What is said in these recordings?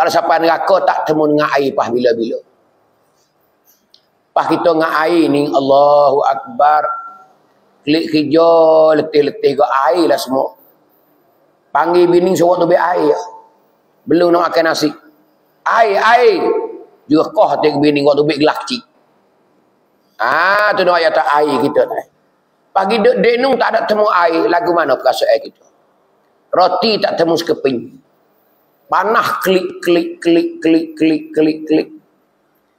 Kalau sampai neraka tak temu dengan air pah bila-bila. Pah kita dengan air ni, Allahu Akbar. Klik kerja, letih-letih ke air lah semua. Panggil bini suruh tu biar air. Belum nak makan nasi. Air. Juga kau hati bini kau tu biar gelak cik. Ah, tu nak ayat tak air kita tak. Pagi denung tak ada temu air, lagu mana perasaan kita? Roti tak temu sekeping. Panah klik.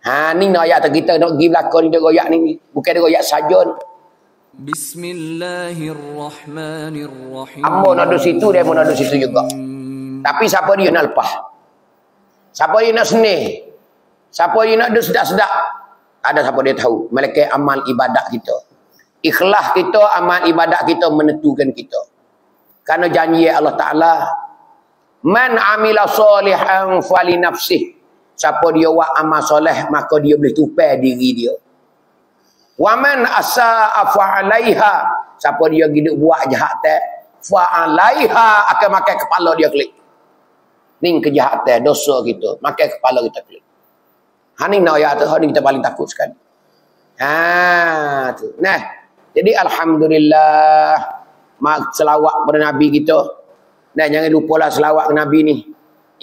Ha, ni nak ayat kita nak pergi belakang dia royak ni. Bukan dia royak saja. Bismillahirrahmanirrahim. Ambo nak duduk situ, dia mau nak duduk situ juga. Tapi siapa dia nak lepas? Siapa dia nak senih? Siapa dia nak duduk sedap-sedap? Ada siapa dia tahu. Malaikat amal ibadat kita. Ikhlas kita, amal ibadat kita menentukan kita. Karena janji Allah Ta'ala. Man amila solihan fali nafsih. Siapa dia buat amal soleh, maka dia boleh tupai diri dia. Wa man asa'a fa'alaiha. Siapa dia hidup buat jahatan, fa'alaiha akan makan kepala dia klik. Ni kejahatan, dosa kita. Makan kepala kita klik. Haning nak ayat ni kita paling takut sekali. Ha tu. Nah, jadi alhamdulillah selawat pada Nabi kita. Dan jangan lupalah selawat Nabi ni.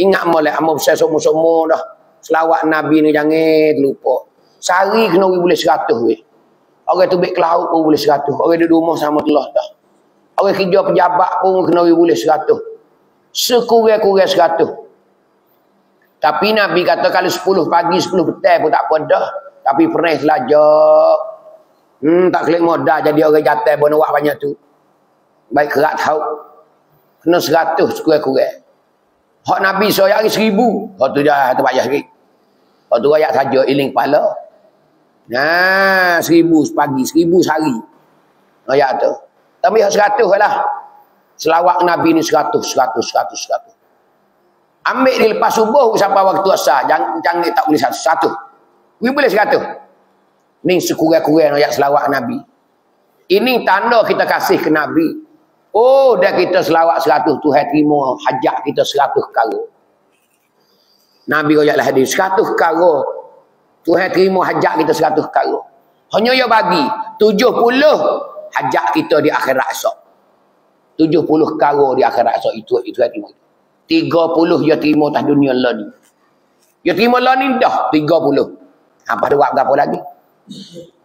Ingat molek ambo besar semua-semua dah. Selawat Nabi ni jangan lupa. Sehari kena boleh 100 weh. Orang tu baik ke laut pun boleh 100. Orang duduk rumah sama telah dah. Orang kerja pejabat pun kena boleh 100. Sekurang-kurang 100. Tapi Nabi kata kalau 10 pagi 10 petang pun tak apa dah. Tapi pernah selajak. Tak kelihatan modal jadi orang jatah pun awak banyak tu. Baik kerat tahu. Kena 100 kurang-kurang. Hak Nabi saya hari 1000. Hak tu dah tak payah sikit. Hak tu rakyat saja iling kepala. Nah, 1000 pagi, 1000 sehari. Rakyat tu. Tapi hak 100 lah. Selawat Nabi ni 100. Ambil dia lepas subuh sampai waktu asar. Jangan tak boleh 100. We boleh 100. Ini sekurang-kurang ayat selawat Nabi. Ini tanda kita kasih ke Nabi. Oh, dah kita selawat 100. Tuhan terima hajat kita 100 perkara. Nabi royaklah hadis. 100 perkara. Tuhan terima hajat kita 100 perkara. Hanya dia bagi. 70 hajat kita di akhirat esok. 70 perkara di akhirat esok. Itu Tuhan terima. 30 dia terima atas dunia Allah ni. Dia terima Allah ni dah 30. Apa dia buat berapa lagi?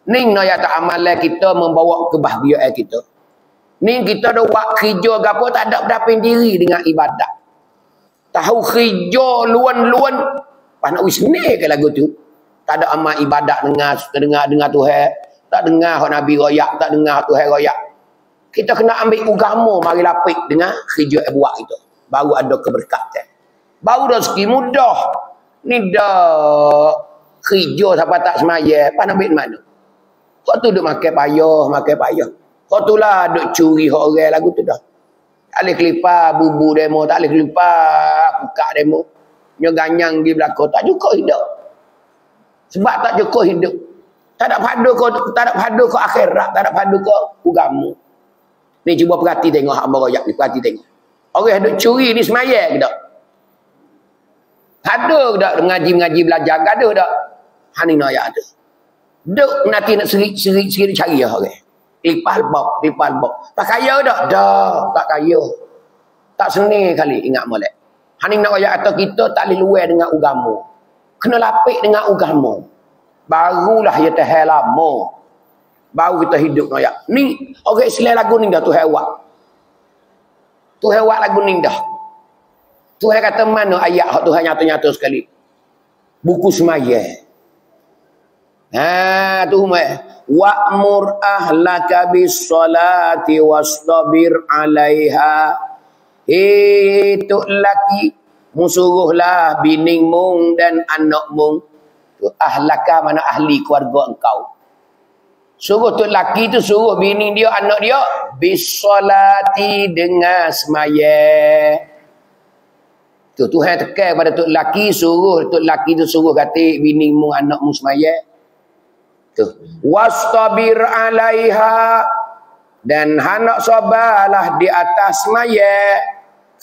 Ning nak ayat amalan kita membawa kebahagiaan kita. Ning kita dah buat kerja apa tak ada berdaping diri dengan ibadat. Tahu kerja luan-luan pas nak wisne ke lagu tu. Tak ada amal ibadat dengar Tuhan, tak dengar hak Nabi royak, tak dengar Tuhan royak. Kita kena ambil agama mari lapik dengan kerja buat kita. Baru ada keberkatan. Baru rezeki mudah. Ni dah kerja sampai tak semaya. Apa nak ambil mana? Kau tu duk makan payah. Kau tu lah duk curi orang lagu tu dah. Tak boleh kelipar bubu demo. Tak boleh kelipar buka demo. Nyoganyang di belakang. Tak cukup hidup. Sebab tak cukup hidup. Tak ada padu kau. Tak ada padu kau akhirat. Tak ada padu kau ugamu. Ni cuba perhati tengok. Hamba royak ni perhati tengok. Orang duk curi ni semayang ke tak? Gaduh ke tak? Mengaji-mengaji belajar. Gaduh tak? Hani nak ayat tu. Duk nanti nak seri-seri cari lah orang. Lipal bok. Tak kaya ke tak? Dah. Tak kaya. Tak seni kali. Ingat molek. Hani nak ayat tu kita tak boleh luar dengan agama. Kena lapik dengan agama. Barulah ia tahan lama. Baru kita hidup nak ayat. Ni orang Islam lagu ni dah tu hewak. Tuhan buat lagu ni dah. Tuhan kata mana ayat Tuhan nyata-nyata sekali. Buku semaya. Ha tu mai. Wa'mur ahlaka bis salati wastabir 'alaiha. Itu laki musuruhlah bini mung dan anak mung. Tu ahlaka mana ahli keluarga engkau. Suruh tu laki tu suruh bini dia, anak dia. Bisolati dengan semaya. Tu Tuhan tekan pada tu laki suruh. Tu laki tu suruh kata bini mu, anak mu semaya. Tu. Wastabir alaiha. Dan anak sobalah di atas semaya.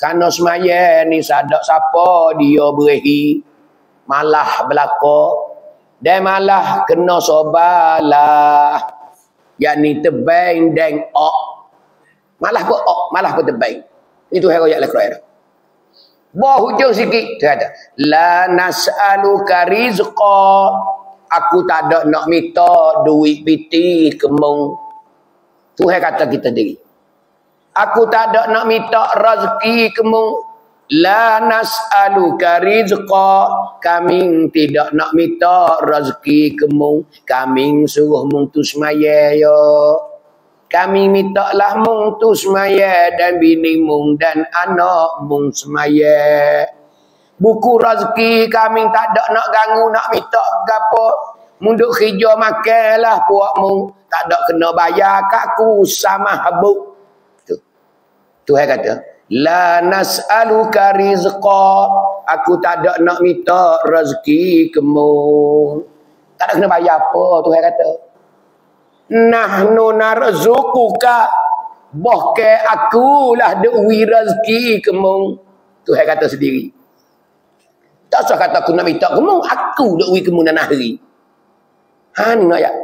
Karena semaya ni sadak siapa dia berehi. Malah belako. Dan malah kena sobalah. Yang ni tebang dan ok. Malah pun ok. Malah pun tebang. Itu herayat Al-Quran. Bawa hujung sikit. Dia kata. La nas'aluka rizqa. Aku tak ada nak minta duit piti kemung. Tuhan kata kita diri. Aku tak ada nak minta rezeki kemung. La nas'aluka rizqa. Kami tidak nak minta rezeki kemung. Kami suruh mung tu semaya ya. Kami minta lah mung tu semaya. Dan bini mung dan anak mung semaya. Buku rezeki kami tak ada nak ganggu. Nak minta gapok. Munduk hijau makan lah puak mung. Tak ada kena bayar kaku sama habuk. Tuhan kata, la nas'aluka rizqa. Aku tak ada nak minta rezeki kamu. Tak ada kena bayar apa, Tuhan kata. Nahnu narzuquka. Bahkan akulah duwi rezeki kamu. Tuhan kata sendiri. Tak usah kata aku nak minta kamu. Aku duwi kamu dan nahri. Ha, ni ayat.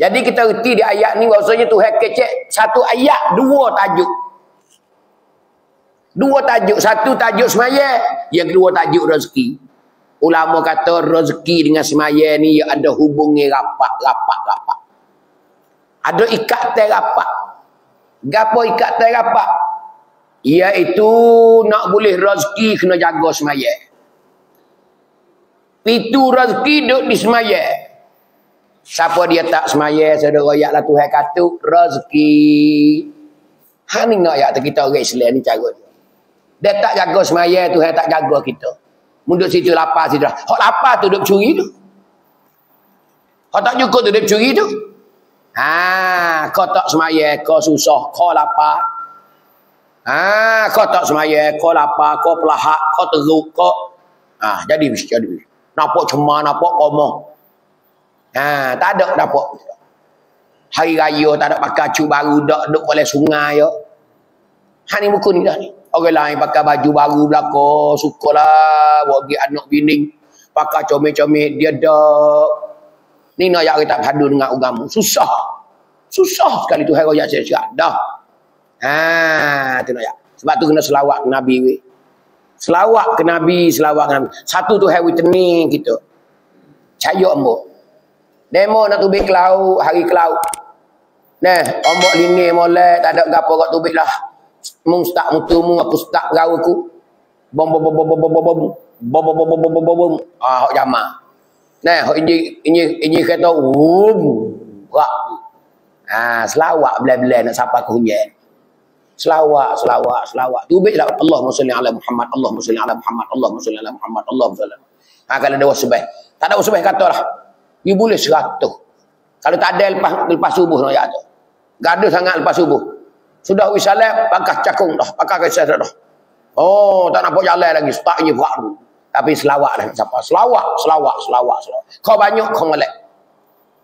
Jadi kita erti di ayat ni maksudnya Tuhan kecek satu ayat, dua tajuk. Dua tajuk. Satu tajuk semaya. Yang kedua tajuk rezeki. Ulama kata rezeki dengan semaya ni ada hubungnya rapat. Ada ikatan rapat. Gapo ikatan rapat? Iaitu nak boleh rezeki kena jaga semaya. Pintu rezeki duduk di semaya. Siapa dia tak semaya, saudara ayatlah Tuhan kata rezeki. Hang ni ayat kita orang Islam ni cara dia. Dia tak jaga semaya, Tuhan tak jaga kita. Munduk situ lapar situ. Hak lapar tu duk curi tu. Hak tak cukup tu duk curi tu. Ha, kau tak semaya, kau susah, kau lapar. Ha, kau tak semaya, kau lapar, kau pelahak, kau teruk, kau. Ah, ha, jadi. Nampak cemar, nampak komoh. Ha, tak ada nampak. Hari raya tak ada pakai cu baru dak duk oleh sungai yo. Ha ni buku ni dah ni. Orang lain pakai baju baru belakang. Sukalah. Bagi anak bini. Pakai comel-comel. Dia dak. Ni nak ayat tak padu dengan agama. Susah. Susah sekali tu. Hari ayat syarat. Dah. Haa. Tu nak ayat. Sebab tu kena selawat ke Nabi. We. Selawat ke Nabi. Selawat ke Nabi. Satu tu hari tening kita. Cayok mbok. Demo nak tubik ke laut. Hari ke laut. Nah. Ombok lini molek. Tak ada gapo kat tubik lah. Mung stak mutumu aku stak gawaku bom ah hok jama nah hok ini kata wak ah selawat belah-belah nak siapa aku hujan selawat tubiklah Allahumma salli ala Muhammad Allahumma salli ala Muhammad Allahumma salli ala Muhammad Allahumma salli ha kalau ada wasbah tak ada wasbah katalah dia boleh 100 kalau tak ada lepas subuh nak ayat tu gaduh sangat lepas subuh. Sudah wisalat, pakai cakung dah. Pakai kisah dah. Oh, tak nampak jalan lagi. Setaknya buat dulu. Tapi selawat dah. Siapa? Selawat. Kau banyak, kau melek.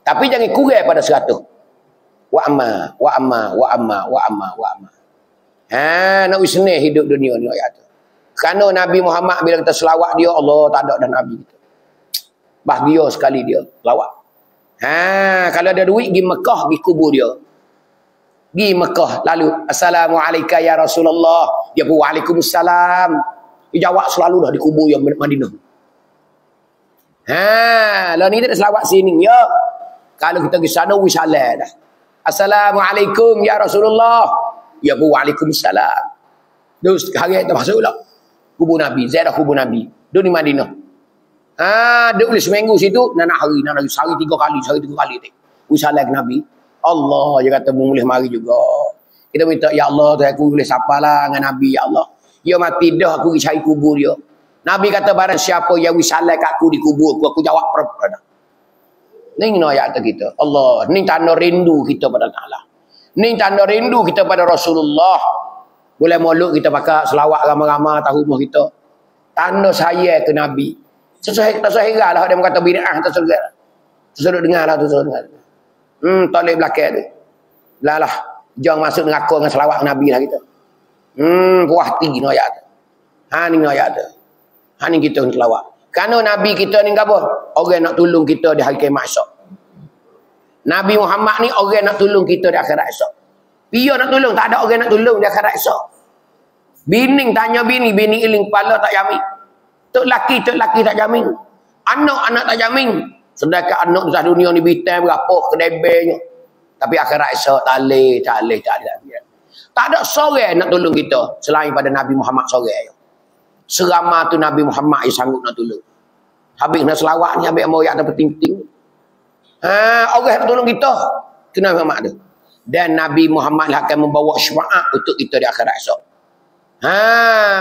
Tapi jangan kurang pada 100. Wa'amah. Ha, nak wisneh hidup dunia ni. Kerana Nabi Muhammad bila kita selawat dia, Allah tak ada dah Nabi kita. Bahagia sekali dia. Selawat. Ha, kalau ada duit, pergi Mekah, pergi kubur dia. Di Mekah lalu assalamualaikum ya Rasulullah. Dia pun waalaikumsalam. Dia jawab selalu dah di kubur yang Madinah. Ha, lah ni dia selawat sini ya. Kalau kita ke sana wisalah dah. Assalamualaikum ya Rasulullah. Dia pun waalaikumsalam. Dus hari itu masuklah kubur Nabi, ziarah kubur Nabi. Duduk di Madinah. Ha, duduk seminggu situ, nak hari sehari 3 kali, sehari 3 kali tu. Wisalah ke Nabi. Allah dia kata boleh mari juga. Kita minta ya Allah Tuhan aku boleh sapalah dengan Nabi ya Allah. Dia mati dah aku pergi cari kubur dia. Nabi kata barang siapa yang wisalah kat aku di kubur aku jawab perkara. Ning no ayat kita. Allah ning tanda rindu kita pada Allah. Ning tanda rindu kita pada Rasulullah. Boleh molek kita pakai selawat ramai-ramai tahu rumah kita. Tanda saya ke Nabi. Sesuai tak sesuailah dia kata bid'ah tak sesuai. Sesuai dengarlah tu dengar. Toleh belakang tu. Lah. Jangan masuk neraka dengan selawat Nabi lah kita. Wah tinggi no ayat. Ha ning ayat ada. Ha ning kita ni selawat. Kerana nabi kita ni apa? Orang nak tolong kita di hari kiamat esok. Nabi Muhammad ni orang nak tolong kita di akhirat esok. Dia nak tolong, tak ada orang nak tolong di akhirat esok. Bining tanya bini iling kepala tak jamin. Tok laki tak jamin. Anak tak jamin. Sedangkan anak di dunia ni bitan berapa kedebelnya. Tapi akhirat esok tak leh. Tak ada seorang nak tolong kita selain pada Nabi Muhammad seorang. Serama tu Nabi Muhammad yang sanggup nak tolong. Habis nak selawat ni, habis moyak tak penting-penting. Orang nak tolong kita. Kena Muhammad tu. Dan Nabi Muhammad lah akan membawa syafaat untuk kita di akhirat esok.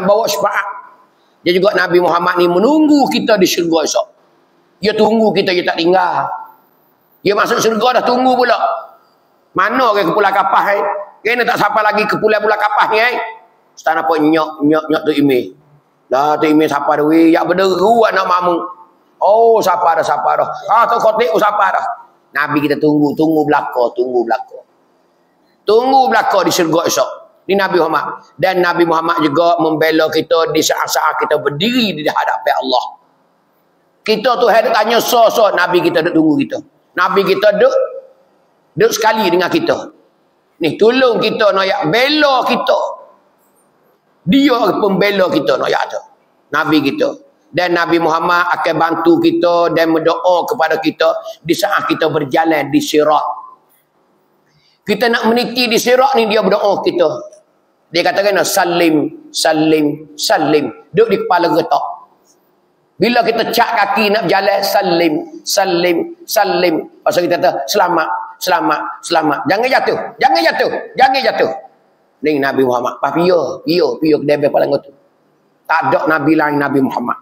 Bawa syafaat. Dia juga Nabi Muhammad ni menunggu kita di syurga esok. Dia tunggu kita, dia tak tinggal. Dia masuk syurga dah tunggu pula. Mana orang ke pulau kapah ni? Kena tak sampai lagi ke pulau-pulau kapah ni Ustaz nampak nyok tu imi. Dah tu imi sampai dah. Yang berderu anak mamu. Oh sampai dah. Tu kotik sampai dah. Nabi kita tunggu belakang di syurga esok. Ni Nabi Muhammad. Dan Nabi Muhammad juga membela kita di saat-saat kita berdiri di hadapan Allah. Kita tu hendak tanya so Nabi kita duk tunggu kita. Nabi kita duk sekali dengan kita. Ni tolong kita noyak bela kita. Dia pembela kita noyak tu. Nabi kita. Dan Nabi Muhammad akan bantu kita dan berdoa kepada kita di saat kita berjalan di sirat. Kita nak meniti di sirat ni dia berdoa kita. Dia katakan salim. Duduk di kepala getah. Bila kita cak kaki nak berjalan salim. Pasal kita kata selamat. Jangan jatuh. Ni Nabi Muhammad. Pio kedai paling gotu. Tak ada nabi lain Nabi Muhammad.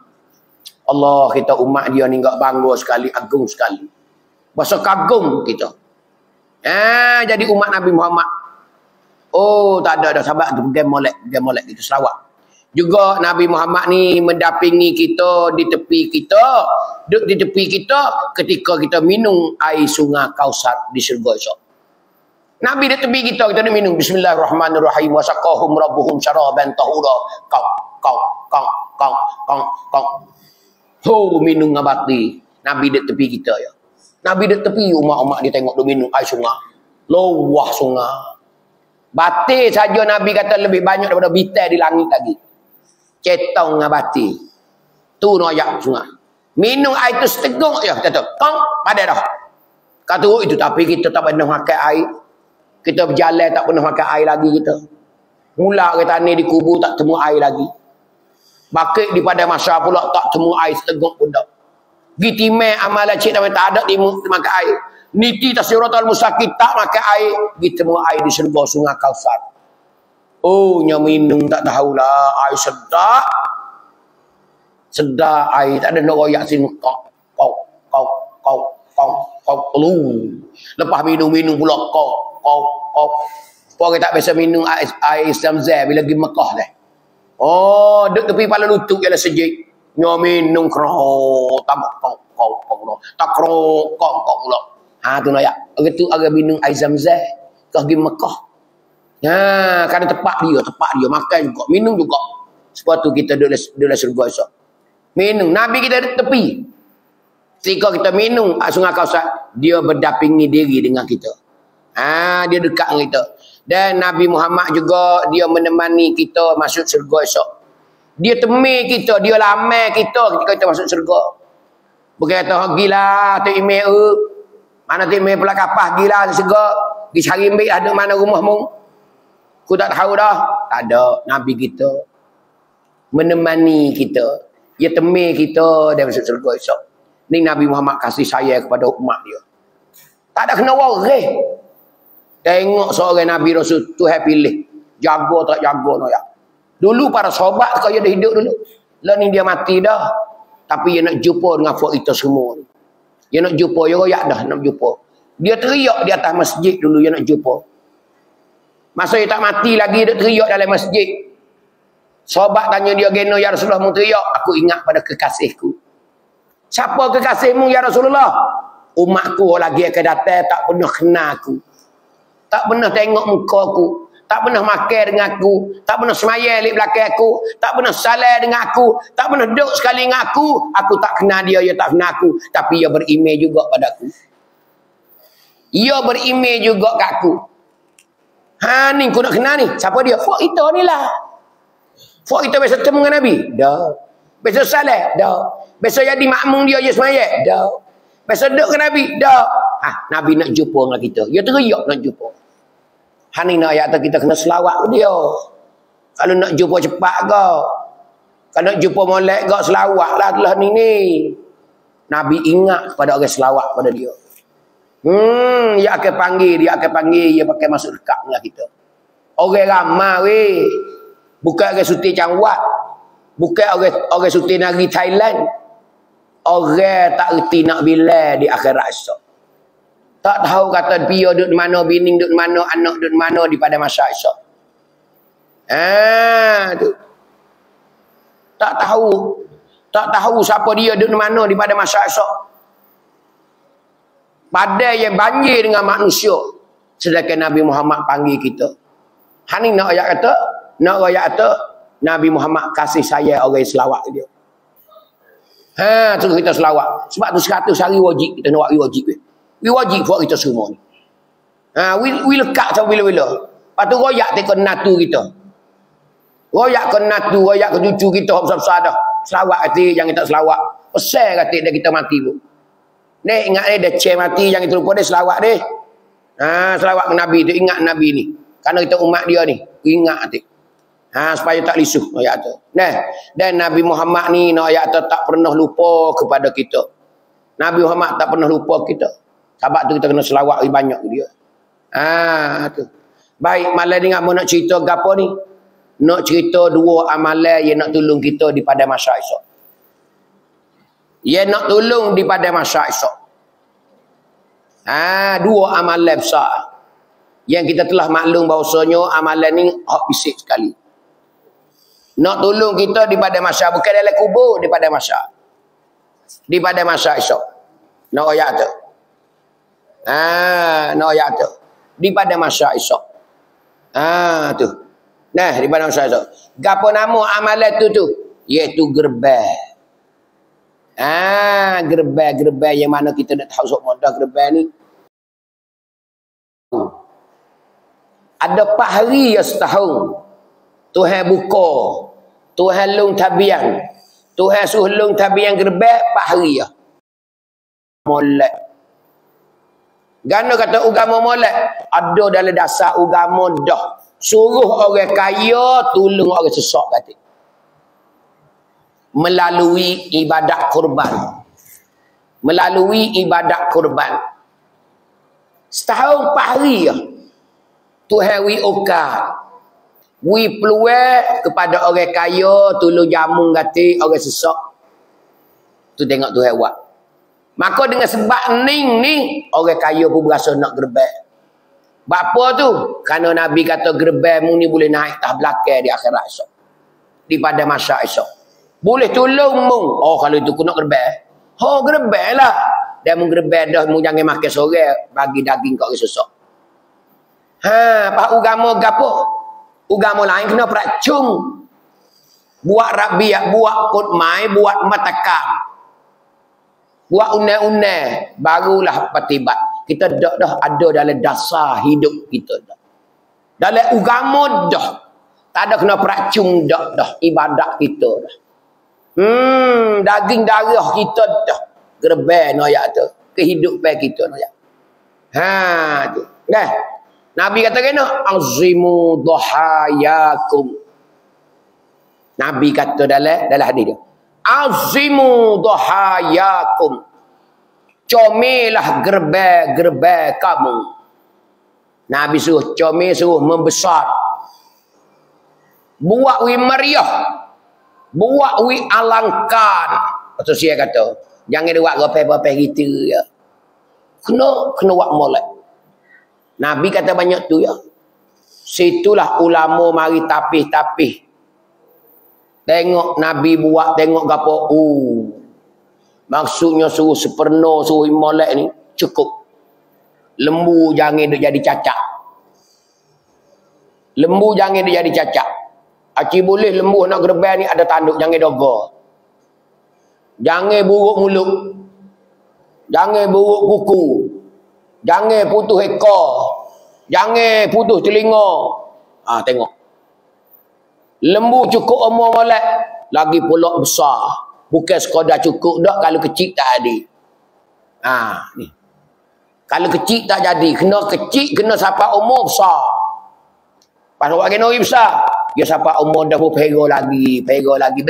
Allah kita umat dia ni enggak bangga sekali, agung sekali. Bahasa kagum kita. Jadi umat Nabi Muhammad. Oh, tak ada dah sahabat game molek gitu selawat. Juga Nabi Muhammad ni mendampingi kita di tepi kita. Duduk di tepi kita ketika kita minum air sungai Kausar di syurga esok. Nabi di tepi kita duduk minum bismillahirrahmanirrahim wasaqahum rabbuhum syaraban tahura kau. Oh minum ngabati. Nabi di tepi kita ya. Nabi di tepi umat-umat dia tengok duk minum air sungai. Lawah sungai. Batil saja Nabi kata lebih banyak daripada bitai di langit lagi. Cetong dengan batin. Tu noyak sungai. Minum air tu seteguk je. Kata, kong, padah dah. Kata, itu tapi kita tak pernah makan air. Kita berjalan tak pernah makan air lagi kita. Mula kita ni di kubur tak temu air lagi. Bakit di padang masyarakat pula tak temu air seteguk pun dah. Gitimai amalan cik tak ada timu makan air. Niti tasiratul musaqit tak makan air. Gitemu air di syurga sungai Kausar. Oh, yang minum tak tahulah. Air sedap. Sedap air. Tak ada nak royak sini. Kau. Lepas minum pula. Kau. Orang tak biasa minum air Zamzam bila pergi Mekah dah. Oh, duduk tepi kepala lutut je lah sejik. Yang minum kerok. Kau. Tak kerok. Kau pula. Tu nak royak. Orang tu orang minum air Zamzam. Kau pergi Mekah. Kerana tempat dia makan juga, minum juga. Sebab tu kita duduk syurga esok. Minum, Nabi kita di tepi. Ketika kita minum sungai Kausar, dia berdampingi diri dengan kita. Dia dekat dengan kita. Dan Nabi Muhammad juga dia menemani kita masuk syurga esok. Dia temui kita, dia lamai kita ketika kita masuk syurga. Bukan kata gilah tu email. Mana tu email pula kapah gilah syurga. Di cari ambil ada mana rumahmu? Aku tak tahu dah. Tak ada. Nabi kita menemani kita. Dia temui kita dan masuk syurga esok. Ni Nabi Muhammad kasih sayang kepada umat dia. Tak ada kena warih. Tengok seorang Nabi Rasul Tuhan pilih. Jaga tak jaga no ya. Dulu para sahabat kau dia hidup dulu. Lah ni dia mati dah. Tapi dia nak jumpa dengan folk kita semua. Dia nak jumpa, dia royak dah nak jumpa. Dia teriak di atas masjid dulu dia nak jumpa. Masa dia tak mati lagi, dia teriak dalam masjid. Sahabat tanya dia, "Geno ya Rasulullah mu teriak?" Aku ingat pada kekasihku. Siapa kekasihmu ya Rasulullah? Umatku lagi akan datang tak pernah kenal aku. Tak pernah tengok muka aku. tak pernah makan dengan aku, tak pernah semayang di belakang aku, tak pernah salat dengan aku, tak pernah duduk sekali dengan aku tak kenal dia, dia tak kenal aku, tapi dia berimej juga padaku. Dia berimej juga kat aku. Ha ni aku nak kenal ni, siapa dia? Fok kita ni lah. Fok kita biasa temu dengan Nabi, dah. Biasa salat, dah. Biasa jadi makmum dia je semayang, dah. Biasa duduk dengan Nabi, dah. Ah, Nabi nak jumpa dengan kita. Dia teriak nak jumpa. Han ini ayat tu kita kena selawat ke dia. Kalau nak jumpa cepat ke. Kalau nak jumpa molek ke, selawatlah telah ni. Nabi ingat kepada orang selawat pada dia. Dia akan panggil, dia pakai masuk dekat dengan kita. Orang ramai weh. Bukan orang suti Cangwat. Bukan orang suti negeri Thailand. Orang tak reti nak bila di akhirat esok. Tak tahu kata dia duduk mana, bining duduk mana, anak duduk mana di pada masa esok. Tu. Tak tahu. Tak tahu siapa dia duduk mana di pada masa esok. Badai yang banjir dengan manusia. Sedangkan Nabi Muhammad panggil kita. Hani nak ayat kata, Nabi Muhammad kasih saya orang selawat dia. Terus kita selawat. Sebab tu 100 hari wajib kita nak wajib dia. We wajib buat kita semua ni. We lekat sampai bila-bila. Lepas tu royak teka natu kita. Royak ke natu, royak ke cucu kita besar-besar dah. Selawat kata jangan tak selawat. Pesan kata dah kita mati pun. Dek ingat dia dah cek mati, jangan kita lupa dia selawat dia. Selawat ke Nabi tu, ingat Nabi ni. Karena kita umat dia ni, ingat kata. Supaya tak lisuh royak tu. Dan Nabi Muhammad ni royak tu tak pernah lupa kepada kita. Nabi Muhammad tak pernah lupa kita. Sebab tu kita kena selawat banyak dia. Tu. Baik, malam ni kamu nak cerita gapo ni? Nak cerita dua amalan yang nak tolong kita di pada masa esok. Yang nak tolong di pada masa esok. Dua amalan besar. Yang kita telah maklum bahawasanya amalan ni hak fisik sekali. Nak tolong kita di pada masa, bukan dalam kubur di pada masa. Di pada masa esok. Nak ayat tu. Ayat tu di pada masa esok. Tu. Di pada masa esok. Gapo nama amalan tu tu? Iaitu gerbang. Gerbang yang mana kita dah tahu sok modah gerbang ni. Ada 4 hari ya setahun. Tuhan buka, Tuhan lung tabiang. Tuhan suruh lung tabiang gerbang 4 hari ya. Molek. Gana kata agama molek ada dalam dasar agama dah. Suruh orang kaya tolong orang sesak kata. Melalui ibadat kurban. Melalui ibadat kurban. Setahun 4 hari ya. Tuhan wi okat. Wi peluang kepada orang kaya tolong jamu kata orang sesak. Tu tengok Tuhan buat. Maka dengan sebab ni orang kaya pun berasa nak gerbang. Bapa tu? Kerana Nabi kata gerbang mu ni boleh naik tah belakang di akhirat esok. Di pada masa esok. Boleh tolong mu. Oh kalau itu ku nak gerbang. Ho gerbang lah. Dan mu gerbang dah mu jangan makan sore bagi daging kau esok. Pak agama gapo? Agama lain kena peracung. Buat rabiak, buat kutmai, buat matakam. Buat unai-unai. Barulah patibat. Kita dah ada dalam dasar hidup kita dah. Dalam agama dah. Tak ada kena peracung dah. Ibadat kita dah. Daging darah kita dah. Gerbang noyak tu. Kehidupan kita noyak. Tu. Dah. Nabi kata kena. Azimu dhahayakum. Nabi kata dalam hadis dia. Azimu dhahayakum. Comelah gerbang-gerbang kamu. Nabi suruh comel, suruh membesar. Buat wi meriah. Buat wi alangkan. Lepas dia kata, jangan buat gerbang-gerbang gitu ya. Kena buat molek. Nabi kata banyak tu ya. Situlah ulama mari tapih-tapih. Tengok Nabi buat, tengok gapo. Maksudnya suruh seperno, suruh molek ni cukup. Lembu jangan jadi cacat. Lembu jangan dia jadi cacak. Aci boleh lembu nak gerbang ni ada tanduk, jangan doga. Jangan buruk mulut. Jangan buruk kuku. Jangan putus ekor. Jangan putus telinga. Ha, tengok. Lembu cukup umur molek, lagi pula besar. Bukan sekadar cukup dak, kalau kecil tak ada. Ha, ni. Kalau kecil tak jadi, kena kecil, kena sampai umur besar. Pas awak kena orang besar, dia sampai umur dah pera lagi, bela lagi.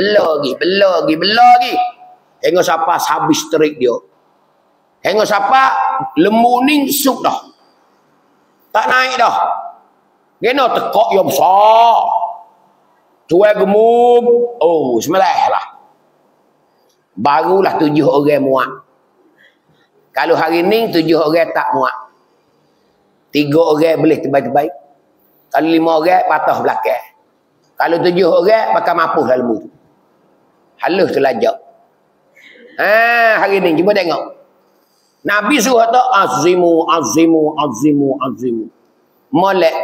Tengok sampai habis terik dia. Tengok sampai lembu ni suk dah. Tak naik dah. Kena tekak yang besar. Tuai gemuk, oh semalah lah. Barulah 7 orang muat. Kalau hari ni 7 orang tak muat. 3 orang boleh terbaik-terbaik. Kalau 5 orang patah belakang. Kalau 7 orang bakal mampu dalam tu. Halus terlajak. Ah, hari ni cuba tengok. Nabi suruh tak azimu. Molek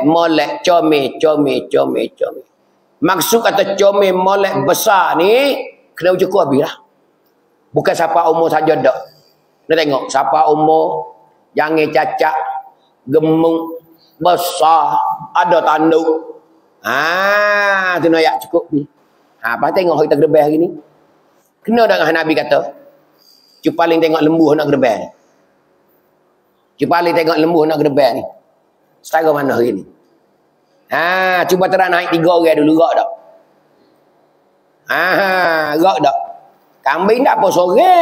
comel. Maksud kata comel molek besar ni kena cukup habislah. Bukan siapa umur saja dak. Kita tengok siapa umur, jangan cacak, gemuk, besar, ada tanduk. Ah, tu nak cukup ni. Ha, apa tengok kita gedebel hari ni. Kena dengan Nabi kata. Cuba paling tengok lembu nak gedebel ni. Cuba paling tengok lembu nak gedebel ni. Setara mana hari ni? Ha, cuba terang naik 3 orang dulu rak dak. Ah, rak dak. Kambing tak apa sore.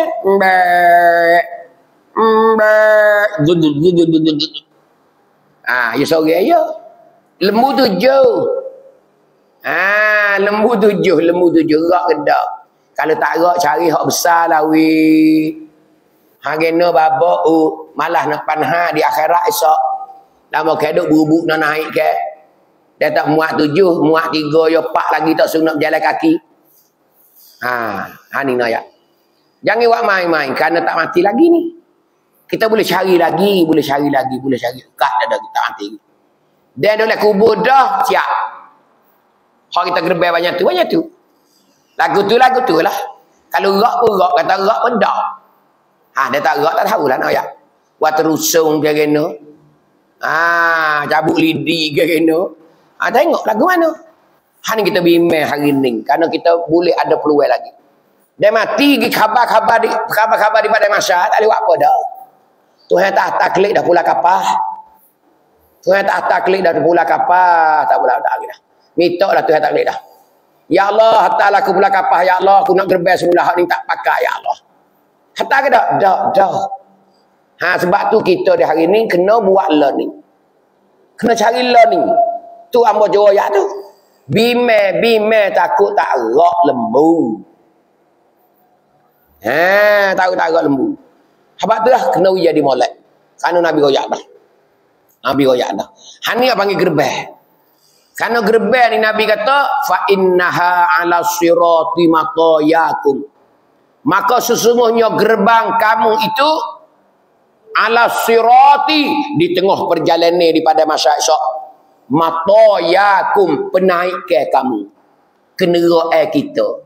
Ah, ya sore ya. Lembu tujuh rak kedak. Kalau tak rak cari hak besar lah weh. Hangena babak malah nak panha di akhirat esok. Lama kedok bubuk nak naik ke. Dia tak muat 7, muat 3 yo pak lagi tak sunat berjalan kaki. Ha ni nak ya. Jangan buat main-main kerana tak mati lagi ni. Kita boleh cari lagi, boleh cari. Dekat dah kita mati. Dia dah oleh kubur dah siap. Hak kita gerbel banyak tu. Lagu tu lah. Kalau rak kata rak pedak. Ha dia tak rak tak tahulah nak ya. Buat rusung dia kena. Ha cabut lidi dia kena. Ha tengok lagu mana. Hanya kita bimbang hari ini. Kerana kita boleh ada peluang lagi. Dia mati, khabar-khabar di pada masyarakat. Tak boleh buat apa dah. Tuhan tak atas klik dah pula kapal. Tak boleh tak lagi dah. Minta lah Tuhan tak klik dah. Ya Allah, hantar aku pula kapal. Ya Allah, aku nak gerbang semula. Hak ni tak pakai, Ya Allah. Hantar ke dah? Dah. Ha, sebab tu kita di hari ini kena buat learning. Kena cari learning. Tu ambo joroyak tu. Bime takut tak rak lembu. Ha, takut tak rak lembu. Habaq tu dah kena jadi molek. Kerana Nabi royak dah. Hang ni panggil gerbah. Kerana gerbah ni Nabi kata fa innaha ala sirati maqayakum. Maka sesungguhnya gerbang kamu itu ala sirati di tengah perjalanan daripada masa esok. Matoyakum penaikan kamu kenderaan kita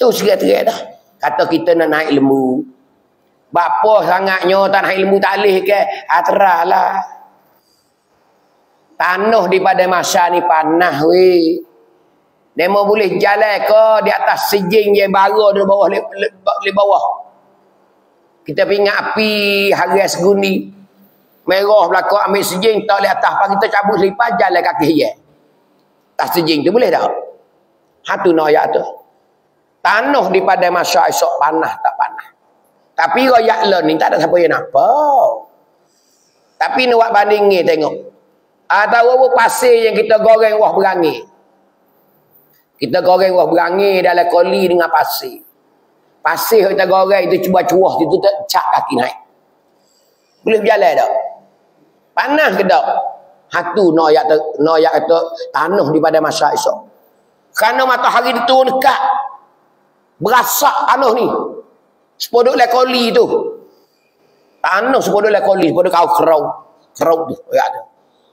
tu segera-segera dah kata kita nak naik lembu bapa sangatnya tak naik lembu tak boleh ke atrah lah tanah daripada masa ni panah weh demo boleh jalan ke di atas sejing je bara di bawah le bawah kita pingat api haris guni merah belakang ambil sejing tak boleh atas kita cabut selipar jalan kaki je atas sejing tu boleh tak? Hatu noyak tu tanah daripada masa esok panah tak panah tapi royak learning tak ada siapa yang apa tapi ni buat bandingin tengok atau pasir yang kita goreng wah berangi dalam koli dengan pasir kita goreng itu cuba cuah itu cak kaki naik boleh berjalan tak? Panas ke tak? Hatu noyak kata tanah daripada masa esok. Kerana matahari dia turun dekat. Berasak tanah ni. Sepodok lekoli tu. Tanah sepodok lekoli. Sepodok kau kerau. Kerau tu.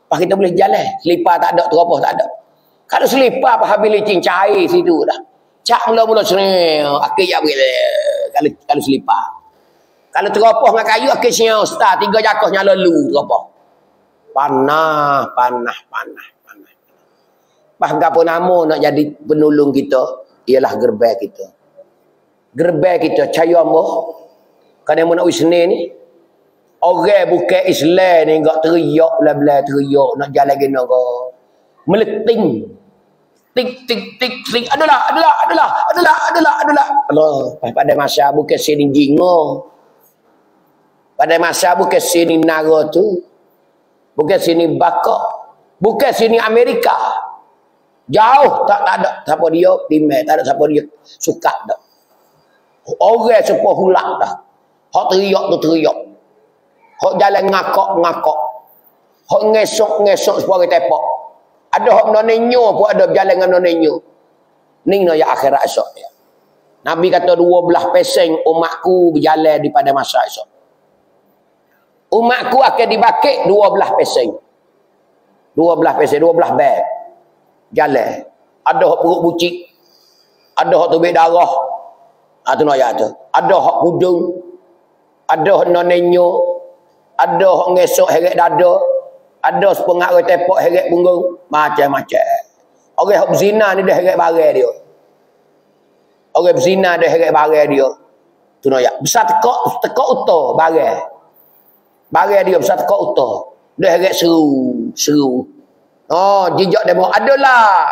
Lepas kita boleh jalan. Selipar tak ada, teropos tak ada. Kalau selipar apa habis licin cair situ dah. Cak mula-mula senil. Akhir jap boleh. Kalau selipar. Kalau teropos dengan kayu akhir senil. Star tiga jakas nyala lu teropos. Panah, panah, panah, panah. Lepas apa nama nak jadi penolong kita? Ialah gerbai kita. Gerbai kita caya moh. Kadang nak wisne ni. Orang bukan Islam ni gak teriak belah-belah teriak nak jalan gena kau. Meleting. Tik tik tik tik adalah. Allah, pada masa bukan sini jingo. Pada masa bukan sini naro tu. Bukan sini bakok. Bukan sini Amerika. Jauh tak ada siapa dia timai, tak ada siapa dia suka dah. Orang sepo hulak dah. Hok teriak tu teriak. Hok jalan ngakak-ngakak. Hok ngesok-ngesok sepo tepak. Ada hok nonenyo pun ada berjalan dengan nonenyo. Ning no ya akhirat esok ya. Nabi kata 12% umatku berjalan daripada masa esok. Umatku akan dibakit 12%. 12 beg. Jalan. Ada hak perut bucik. Ada hak tubik darah. Itu nak ayat tu. Ada hak hudung. Ada hak nonenyo. Ada hak ngesok heret dada. Ada sepengaruh tepok heret punggung. Macam-macam. Orang hak berzina ni dia heret barang dia. Orang berzina dia heret barang dia. Itu nak ayat. Besar tekak utuh barang. Barang dia besar tekak utuh. Dia heret seru. Seru. Oh, jejak demo adalah.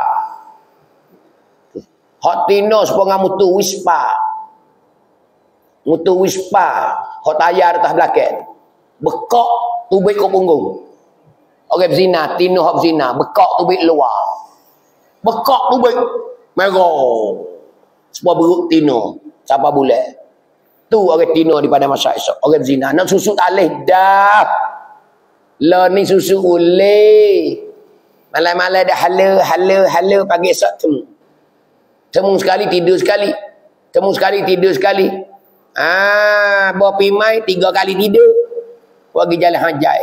Hot tinos pengang mutu wispa. Mutu wispa, hot ayar atas belakang. Bekok tubik ke punggung. Orang berzina, tinos hok berzina, bekok tubik luar. Bekok tubik merah. Semua beruk tinos, siapa boleh. Tu orang tinos daripada masa esok. Orang berzina nak susu tak leh dah. Lah ni susu boleh. Malam-malam dah hala pagi esok temu. Temu sekali, tidur sekali. Temu sekali, tidur sekali. Bawa pimai, 3 kali tidur. Pergi jalan hajai.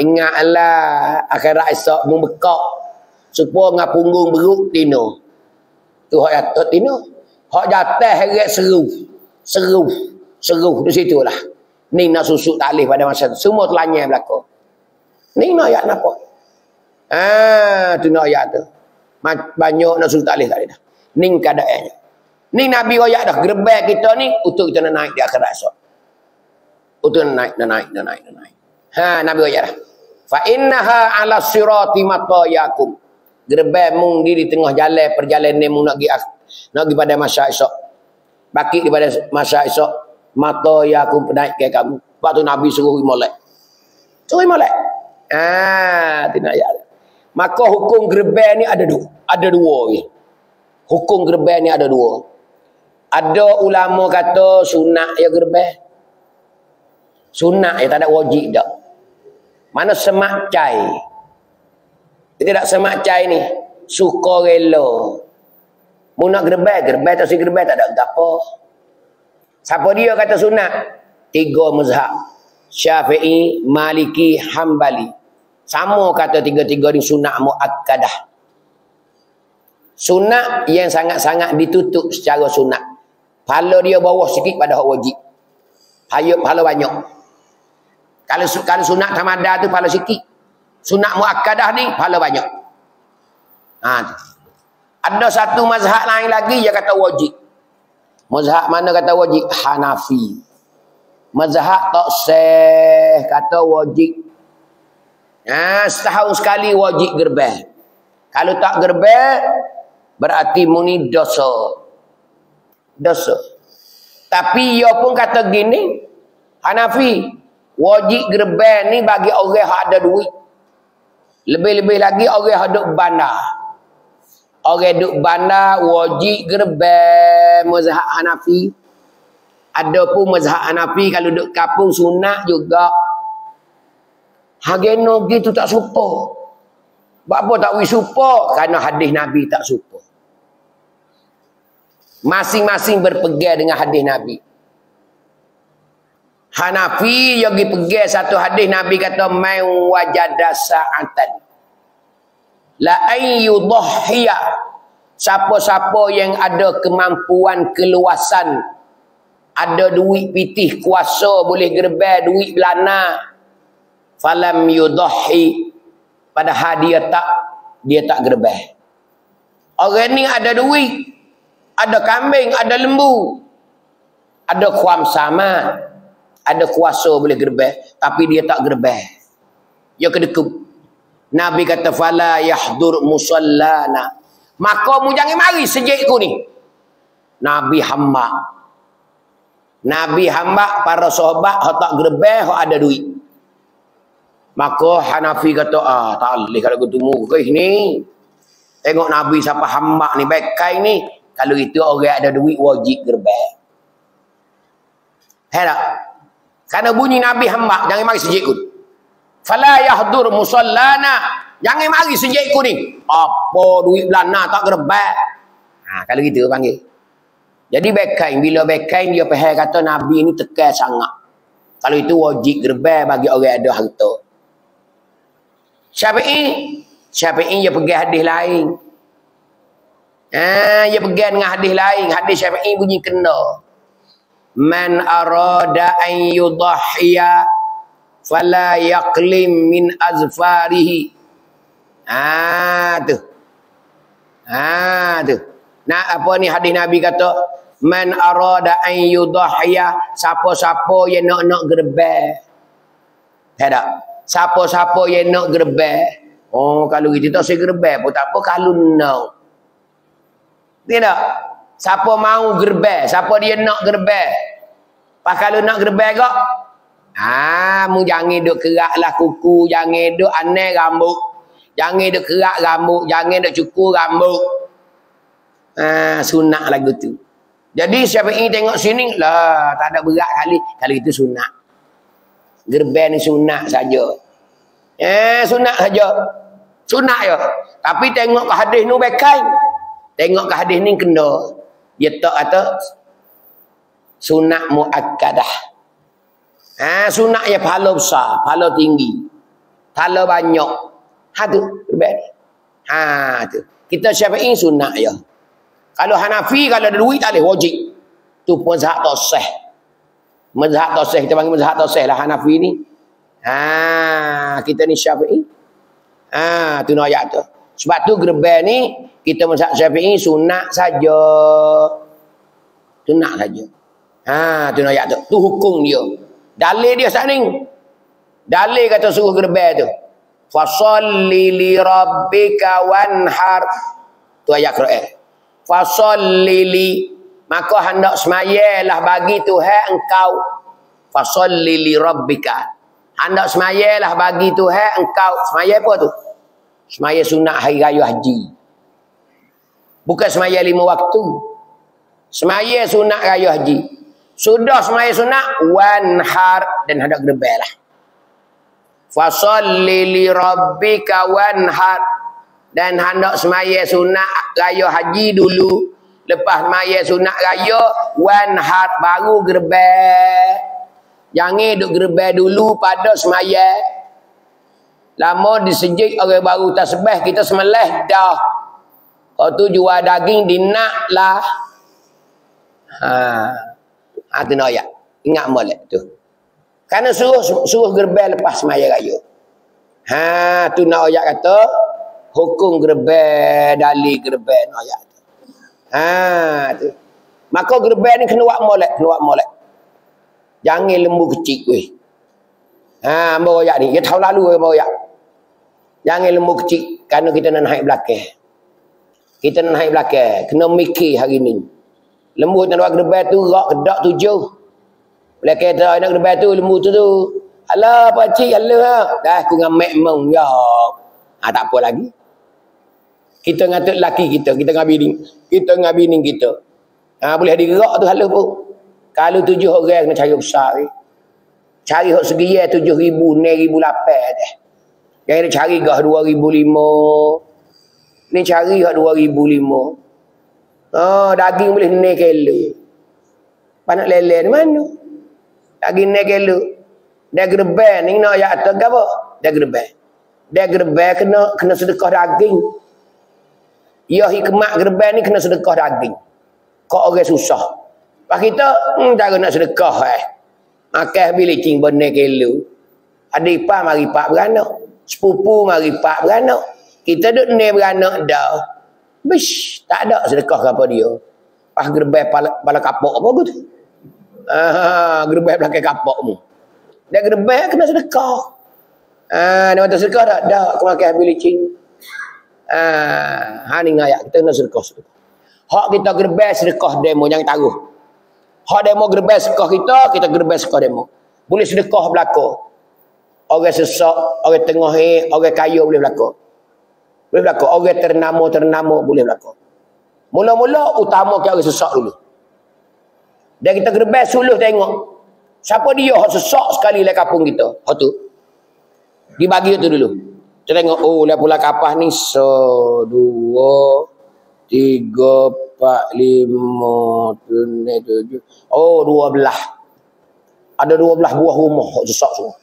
Ingatlah, akhirat esok membekak. Supaya dengan punggung beruk, tino. Tu hak jatuh, tino. Hak jatuh, heret seru. Di situ lah. Ni nak susuk taklif pada masa tu. Semua telanya belakang. Ni nak ayat nampak. Tu nak ayat tu. Banyak nak suruh taklif tak ada dah. Ning keadaannya. Ning Nabi royak dah. Gerbel kita ni, untuk kita nak naik di akhirat esok. Untuk naik. Nabi royak dah. Fa'innaha ala sirati matayakum. Gerbel mung di tengah jalan, perjalanan mung nak pergi pada masa esok. Baki daripada masa esok. Matayakum naik ke kamu. Waktu Nabi suruh molek. Suruh molek. Tu nak ayat. Maka hukum gerbel ni ada dua. Ada dua ni. Hukum gerbel ni ada dua. Ada ulama kata sunat ya gerbel. Sunat ya, tak ada wajib dah. Mana semak cai. Kita tak semak cai ni. Suka rela. Mu nak gerbel tak si gerbel tak ada apa. Siapa dia kata sunat? 3 mazhab. Syafi'i, Maliki, Hambali. Sama kata 3-3 ni sunat muakkadah. Sunat yang sangat-sangat ditutup secara sunat. Pahala dia bawah sikit pada hak wajib. Pahala banyak. Kalau sunat tamadah tu pahala sikit. Sunat muakkadah ni pahala banyak. Ada satu mazhab lain lagi yang kata wajib. Mazhab mana kata wajib? Hanafi. Mazhab tak seh kata wajib. Setahun sekali wajib gerbel. Kalau tak gerbel berarti muni dosa. Tapi ia pun kata gini, Hanafi, wajib gerbel ni bagi orang yang ada duit. Lebih-lebih lagi orang yang duduk bandar. Orang duduk bandar wajib gerbel mazhab Hanafi. Ada pun mazhab Hanafi kalau duduk kampung sunat juga. Hageno gitu tak support. Apa tak boleh support? Kerana hadis Nabi tak support. Masing-masing berpegang dengan hadis Nabi. Hanafi yogi pergi satu hadis Nabi kata man wajada sa'atan la ay yudhiya, siapa-siapa yang ada kemampuan keluasan, ada duit pitih kuasa boleh gerbai duit belana, falam yudhi, padahal dia tak gerbai. Orang ni ada duit, ada kambing, ada lembu, ada kuamsama, ada kuasa boleh gerbeh, tapi dia tak gerbeh. Dia kedekut. Nabi kata fala yahdur musallana, maka mu jangan mari sejekku ni. Nabi hamba para sahabat hok tak gerbeh, hok ada duit. Maka Hanafi kata tak boleh kalau ketemu ke sini. Tengok Nabi siapa hamba ni baik ni. Kalau itu orang ada duit wajib gerbeh. Hai tak? Karena bunyi Nabi hamba, jangan mari sejikku. Fala yahdur musallana, jangan mari sejikku ni. Apa duit belana tak gerbah. Ha, kalau gitu panggil. Jadi bekain, bila bekain dia faham kata Nabi ni tekan sangat. Kalau itu wajib gerbah bagi orang ada harta. Syafi'i dia pergi hadis lain. Dia pergi dengan hadis lain. Hadis Syafi'i bunyi kena. Man arada an yudahhiya fala yaqlim min azfarihi. Tu. Nah, apa ni hadis Nabi kata, man arada an yudahhiya, siapa-siapa yang nak gerbeh. Faham tak? Siapa-siapa yang nak gerbeh. Oh, kalau kita tak saya gerbeh pun tak apa kalau nak. Tidak. Siapa mau gerbeh, siapa dia nak gerbeh. Pak kalau nak gerbeh kok, mu jangan duk keraklah kuku, jangan duk aneh rambut. Jangan duk kerak rambut, jangan duk cukur rambut. Sunat lagu tu. Jadi siapa ini tengok sini, lah tak ada berat kali. Kalau itu sunat. Gerbeh ni sunat saja. Sunat saja. Sunat je. Tapi tengok ke hadis ni bekain. Tengok ke hadis ni kena. Dia tak kata sunat muakkadah. Sunat yang pahala besar, pahala tinggi, pahala banyak. Tu. Kita Syafi'i sunat je. Kalau Hanafi kalau ada duit tak boleh wajib. Tu mazhab tak sah. Mazhab tak sah, kita panggil mazhab tak sah lah Hanafi ni. Kita ni Syafi'i. Tu nak ayat tu. Sebab tu gerbeh ni kita mazhab Syafi'i sunat saja. Sunat saja. Tu nak ayat tu. Tu hukum dia. Dalil dia saat ni. Dalil kata suruh gerbeh tu. Fasalli li rabbika wanhar. Tu ayat Quran. Fasalli li, maka hendak semayalah bagi Tuhan engkau. Fasalli li rabbika, hendak semayalah bagi Tuhan engkau. Semaya apa tu? Semaya sunat hari raya haji. Bukan semaya lima waktu. Semaya sunat raya haji. Sudah semaya sunat wanhar, dan hendak gerbeh lah. Fasalli li rabbika wanhar, dan hendak semaya sunat raya haji dulu. Lepas semaya sunat raya wanhar baru gerbeh. Jangan duk gerbeh dulu pada semaya. Lama di sejik orang baru tasbih kita semelih dah. Kau tu jual daging dinak lah. Tu nak ayat. Ingat molek tu. Kerana suruh gerbel lepas semaya raya. Tu nak ayat kata hukum gerbel, dalil gerbel nak ayat tu. Tu. Maka gerbel ni kena buat molek, kena buat molek. Jangan lembu kecil weh. Ambo ayat ni, dia tahun lalu ambo ayat. Jangan lembu kecil. Kerana kita nak naik belakang. Kita nak naik belakang. Kena mikir hari ni. Lembu nak buat gerbang tu. Rak kedak 7. Bila kita nak gerbang tu. Lembu tu. Alah pakcik. Alah. Dah aku dengan mek mong. Ya. Tak apa lagi. Kita ngatuk lelaki kita. Kita dengan bini. Kita dengan bini kita. Boleh digerak tu. Alah pun. Kalau 7 orang kena cari besar. Cari hak segiya 7,000. 9,008 dah. Yang dia cari gah 2,005. Ni cari gah 2,005. Daging boleh 6 kilo. Panak lele di mana? Agine kelu degrebe ning no ya to gabo degrebe degrebe kena sedekah daging. Ya hikmah gerbe ni kena sedekah daging. Kok orang susah. Pak kita tak nak sedekah Akeh bilicing benar kelu. Adik pak mari pak beranak. Sepupu mari pak beranak. Kita duk ni beranak dah. Bish, tak ada sedekah apa dia. Pas gerbai pala kapok apa tu. Gerbai belakang kapok mu. Dia gerbai kena sedekah. Dia kata sedekah tak? Dah, aku makan bilicing. Ni ngayak kita kena sedekah. Hak kita gerbai sedekah demo jangan taruh. Hak demo gerbai sedekah kita, kita gerbai sedekah demo. Boleh sedekah belakang. Orang sesak, orang tengah, orang kaya boleh belakang. Boleh belakang. Orang ternama-ternama boleh belakang. Mula-mula utama ke orang sesak dulu. Dan kita gerbai suluh tengok. Siapa dia hak sesak sekali lah kampung kita. Hak tu. Dibagi tu dulu. Kita tengok, oh lah pula kapah ni. So, dua, 3, 4, 5, 6, 7. Oh, 12. Ada 12 buah rumah hok sesak semua.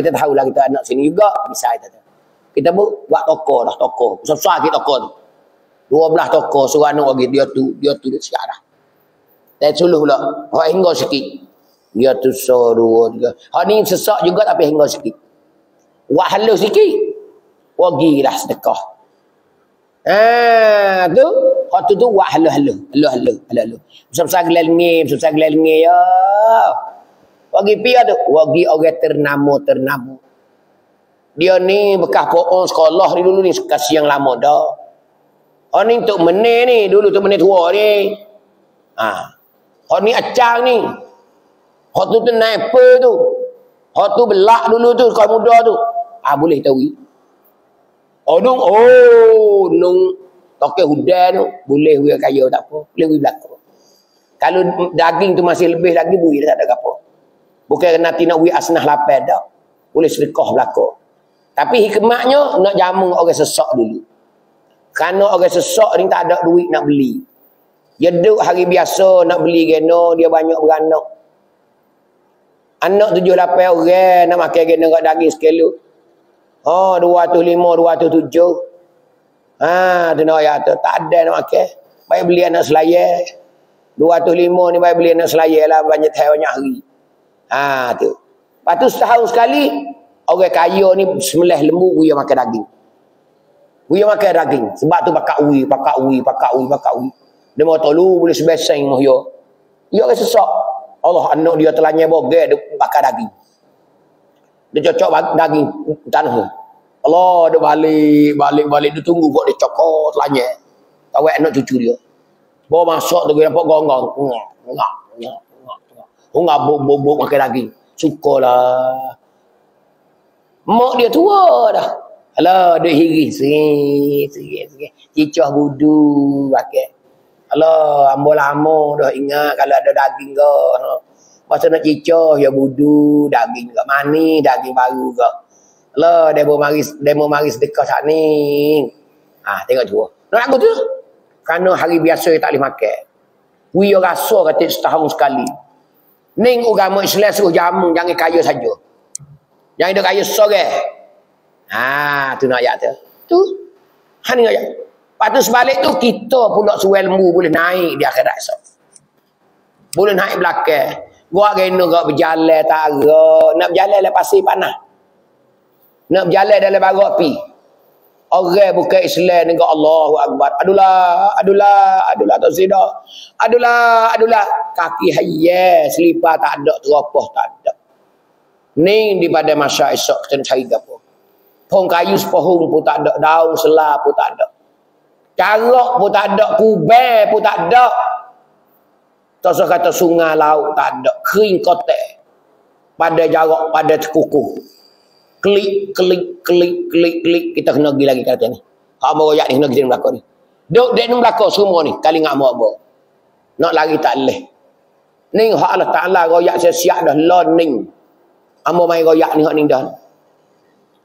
Kita tahulah kita anak sini juga bisa kita. Kita buat toko dah, toko. Susah kita toko tu. 12 toko suruh anak bagi dia tu sekarang. Dan suluh pula, hok hingga sikit. Dia tu so 2, 3. Hok ni sesak juga tapi hingga sikit. Buat halus sikit. Bagilah sedekah. Tu hak tu buat halus. Besar-besar gelal ni ya. Bagi pia tu, bagi orang ternama. Dia ni bekas poon sekolah ni dulu ni kasih yang lama dah. Hak ni tok meneh ni, dulu tok meneh tua ni. Hak ni acang ni. Hak tu naipe tu. Hak tu belak dulu tu sekolah muda tu. Boleh tahu. Oh nung toke hudan tu boleh weh kaya tak apa, boleh weh belako. Kalau daging tu masih lebih lagi bui tak ada apa. Bukan nanti nak weh asnah lapar dah. Boleh sedekah belako. Tapi hikmahnya nak jamu orang sesak dulu. Kerana orang sesak ni tak ada duit nak beli. Dia duduk hari biasa nak beli geno, dia banyak beranak. Anak 7-8 orang nak makan geno kat daging sekilo. 207. Tu nak ayat tu. Tak ada nak makan. Baik beli anak selaya. 205 ni baik beli anak selaya lah. Banyak banyak hari. Tu. Lepas tu setahun sekali. Orang kaya ni semelih lembu. Dia makan daging. Dia makan daging. Sebab tu pakai ui. Dia mahu tolong boleh sebeseng. Dia orang sesak. Allah anak dia telanya bogel. Dia pakai daging. Dia cocok daging tanah. Allah dia balik dia tunggu kok dia cokok telanya. Tawak anak cucu dia. Bawa masuk tu dia nampak gonggong. Ngak bobok makan daging. Sukalah. Mak dia tua dah. Alah dia hiris sikit. Cicah budu pakai. Alah ambo lama dah ingat kalau ada daging ke. Masa nak cicah, ya budu, daging juga manis, daging baru juga. Lah, demo mari sedekah saat ni. Tengok tu. Nak aku tu? Kerana hari biasa dia tak boleh makan. Wia rasa kata setahun sekali. Ning agama Islam suruh jamu, jangan kaya saja. Jangan dia kaya sore. Tu nak ayat tu. Tu. Han nak ayat. Lepas tu sebalik tu, kita pula suruh ilmu boleh naik di akhirat. Boleh naik belakang. Gua kena gak berjalan tak agak. Nak berjalan dalam pasir panah. Nak berjalan dalam barak api. Orang bukan Islam dengan Allahu Akbar. Adulah tak sedar. Adulah kaki hayal, selipar tak ada, teropah tak ada. Ni daripada masa esok kita nak cari gapo. Pohon kayu sepohon pun tak ada, daun selah pun tak ada. Carok pun tak ada, kubel pun tak ada. Tak usah kata sungai, laut, tak ada. Kering kotek. Pada jarak, pada tekukuh. Klik. Kita kena pergi lagi kata ni. Amor royak ni, kena pergi belakang ni. Dek ni belakang semua ni. Kali ngak amor. Nak lari tak leh. Ni hak Allah Ta'ala royak saya siap dah. Learning. Amor main royak ni, hak ni dah.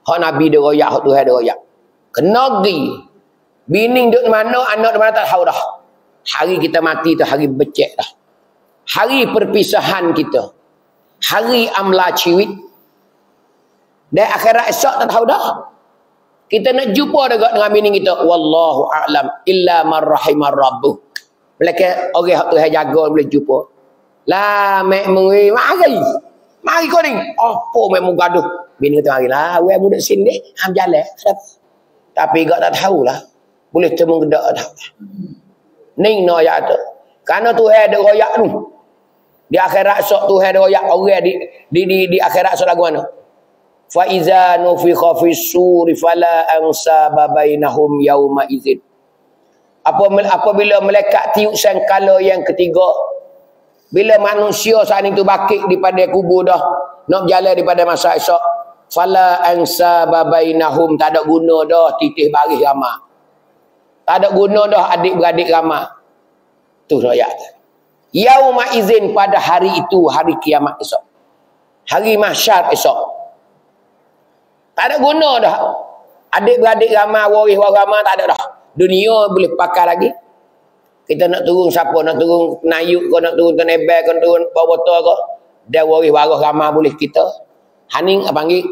Hak Nabi dia royak, hak Tuhan dia royak. Kena pergi. Bining duduk mana, anak di mana tak tahu dah. Hari kita mati tu, hari becek dah. hari perpisahan kita, hari amla ciwit, dan akhirat esok tak tahu dah. Kita nak jumpa dekat dengan bini kita, wallahu a'lam illa man rahimar rabbuk. Belaka orang hak Tuhan jaga boleh jumpa. La mek mengui mari. Mari kau ni. Apa memang gaduh. Bini kata marilah, awak budak sini ham jalan. Tapi gak tak tahulah. Boleh temu gedak dah. Ning no ya tu. Karena Tuhan ada royak tu. Di akhirat esok Tuhan ada royak orang di akhirat esok lagu mana? Fa iza nufikha fis-suri fala ansaba bainahum yauma idzin. Apabila malaikat tiup sangkala yang ketiga, bila manusia saat itu bakik daripada kubur dah, nak berjalan daripada masa esok, fala ansaba bainahum, tak ada guna dah titih baris ramah, tak ada guna dah adik-beradik ramah tu royak. Yauma izin, pada hari itu, hari kiamat esok, hari mahsyar esok, tak ada guna dah adik-beradik ramah, waris-waris tak ada dah. Dunia boleh pakai lagi. Kita nak turun siapa? Nak turun Nayuk ke? Nak turun Tenebel ke? Nak turun Bawotol ke? Dan waris-waris ramah boleh kita. Haning panggil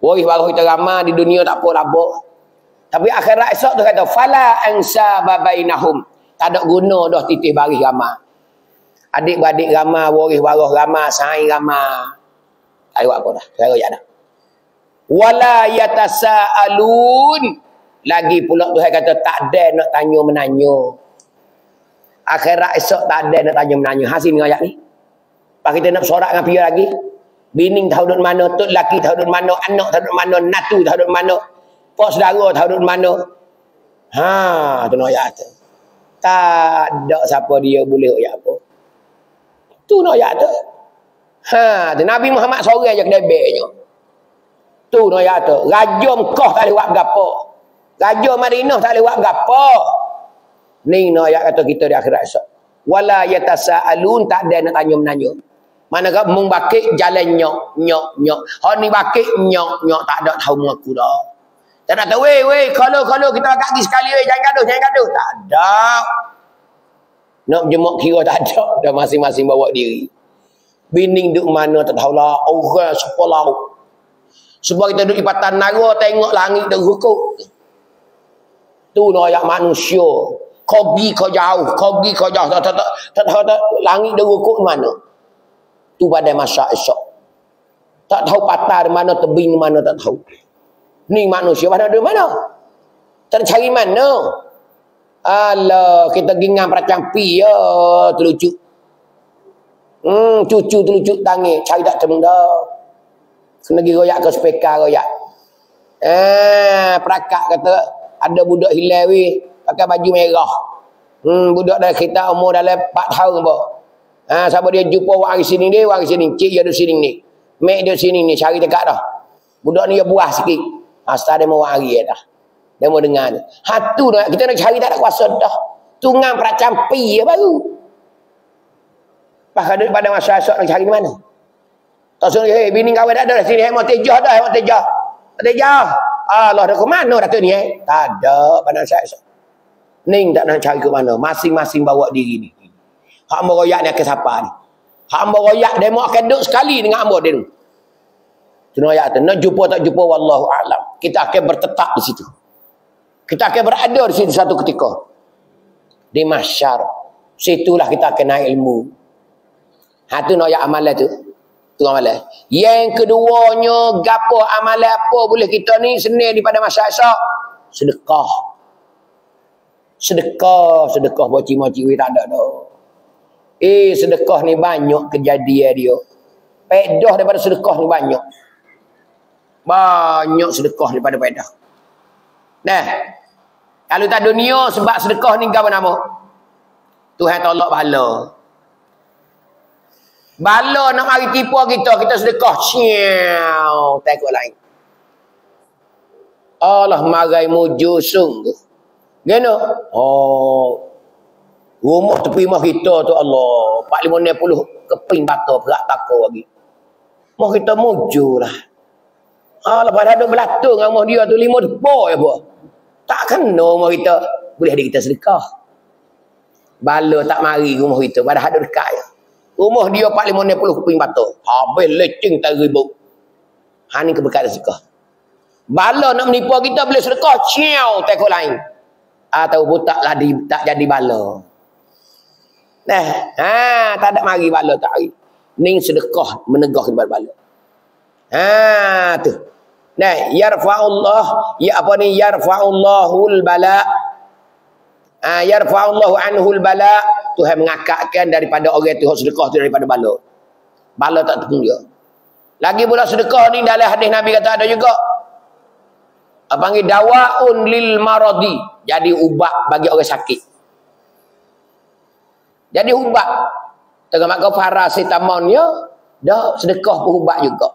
waris-waris kita ramah di dunia tak apa-apa. Tapi akhirat esok tu kata fala ansaba bainahum, tak ada guna dah titih baris ramah, adik-beradik ramah, waris-waris ramah, saing ramah. Tak buat apa dah. Saya royak dah. Wala yatasaalun, lagi pula Tuhan kata tak ada nak tanya menanya. Akhirat esok tak ada nak tanya menanya. Hasil ni ayat ni. Lepas kita nak sorak dengan pihak lagi. Bining tahu duduk mana, tok laki tahu duduk mana, anak tahu duduk mana, natu tahu duduk mana, pos saudara tahu duduk mana. Ha, tu nak ayat tu. Tak ada siapa dia boleh ayat apa. Tu nak ayat tu. Ha, tu Nabi Muhammad seorang je kedebeknya. Tu nak ayat tu. Raja Mekah tak boleh buat gapo. Raja Madinah tak boleh buat apa. Ni no ayat kata kita di akhirat esok. Wala yatasaalun, tak ada nak tanya menanya. Mana kau mung bakik jalan nyok nyok nyok. Hok ni bakik nyok nyok tak ada tahu mengaku dah. Tak ada tahu weh kalau kita kaki sekali weh jangan gaduh. Tak ada. Nak jemuk kira tak ada. Dah masing-masing bawa diri. Bining duk mana tak tahulah. Orang sekolah. Sebab kita duduk di Patan Nara tengok langit dah rukuk. Tu noyak manusia. Kau pergi kau jauh. Tak tahu langit dia rukuk mana. Tu pada masa esok. Tak tahu patah mana, tebing mana tak tahu. Ni manusia pada dia mana? Tak cari mana? Alah, kita gingan peracampi ya, terlucuk. Cucu terlucuk tangi, cari tak temu dah. Kena pergi royak ke sepeka royak. Perakak kata ada budak hilang weh pakai baju merah. Budak dalam kereta umur dalam 4 tahun apa. Siapa dia jumpa orang sini. Cik dia duduk sini ni. Mek dia sini ni, cari dekat dah. Budak ni dia buah sikit. Asal dia mau hari dah. Dia mau dengar ni. Hatu dah kita nak cari tak ada kuasa dah. Tungang peracampi dia baru. Pasal pada masa esok nak cari di mana? Tak suruh hey bini kau dah ada sini, hemotejah dah. Tejah. Allah dah ke mana dah tu ni Tak ada pandang saya. Ning tak nak cari ke mana. Masing-masing bawa diri ni. Hak ambo royak ni akan siapa ni? Hak ambo royak demo akan duduk sekali dengan ambo dia tu. Tuna royak tu. Nak jumpa tak jumpa wallahu a'lam. Kita akan bertetap di situ. Kita akan berada di situ satu ketika. Di mahsyar. Situlah kita akan naik ilmu. Ha tu royak amalan tu. Yang keduanya gapo amalan apa boleh kita ni senil daripada masa esok? Sedekah bocil-bocil we tak ada dah. Sedekah ni banyak kejadian dia. Pedah daripada sedekah ni banyak. Banyak sedekah daripada pedah. Nah. Kalau tak dunia sebab sedekah ni gapo nama? Tuhan tolak pahala. Bala nak mari tipu kita sedekah. Ciao, takut lain. Allah marai muju sungguh. Geno. Oh. Rumah tepi mah kita tu Allah. 450 keping bata berat takau lagi. Mah kita mujulah. Allah pada ada belatung dengan rumah dia tu 5 depa ya apa. Tak kena rumah kita. Boleh ada kita sedekah. Bala tak mari rumah kita pada ada dekat ya. Rumah dia 450 keping batu. Habis lecing teribuk. Ha ni keberkatan sedekah. Bala nak menipu kita boleh sedekah ciao tekok lain. Atau butaklah tak jadi bala. Nah, tak ada mari bala tak hari. Ning sedekah menegah ibarat bala. Tu. Nah, yarfa'ullah ya apa ni yarfa'ullahul bala. Yarfa'ullahu anhul bala. Tuhan mengakakkan daripada orang Tuhan sedekah tu daripada bala. Bala tak tepung dia. Lagi pula sedekah ni dalam hadis Nabi kata ada juga. Panggil dawa'un lil maradi. Jadi ubat bagi orang sakit. Jadi ubat. Tengah makan parasitamonnya, dah sedekah pun ubat juga.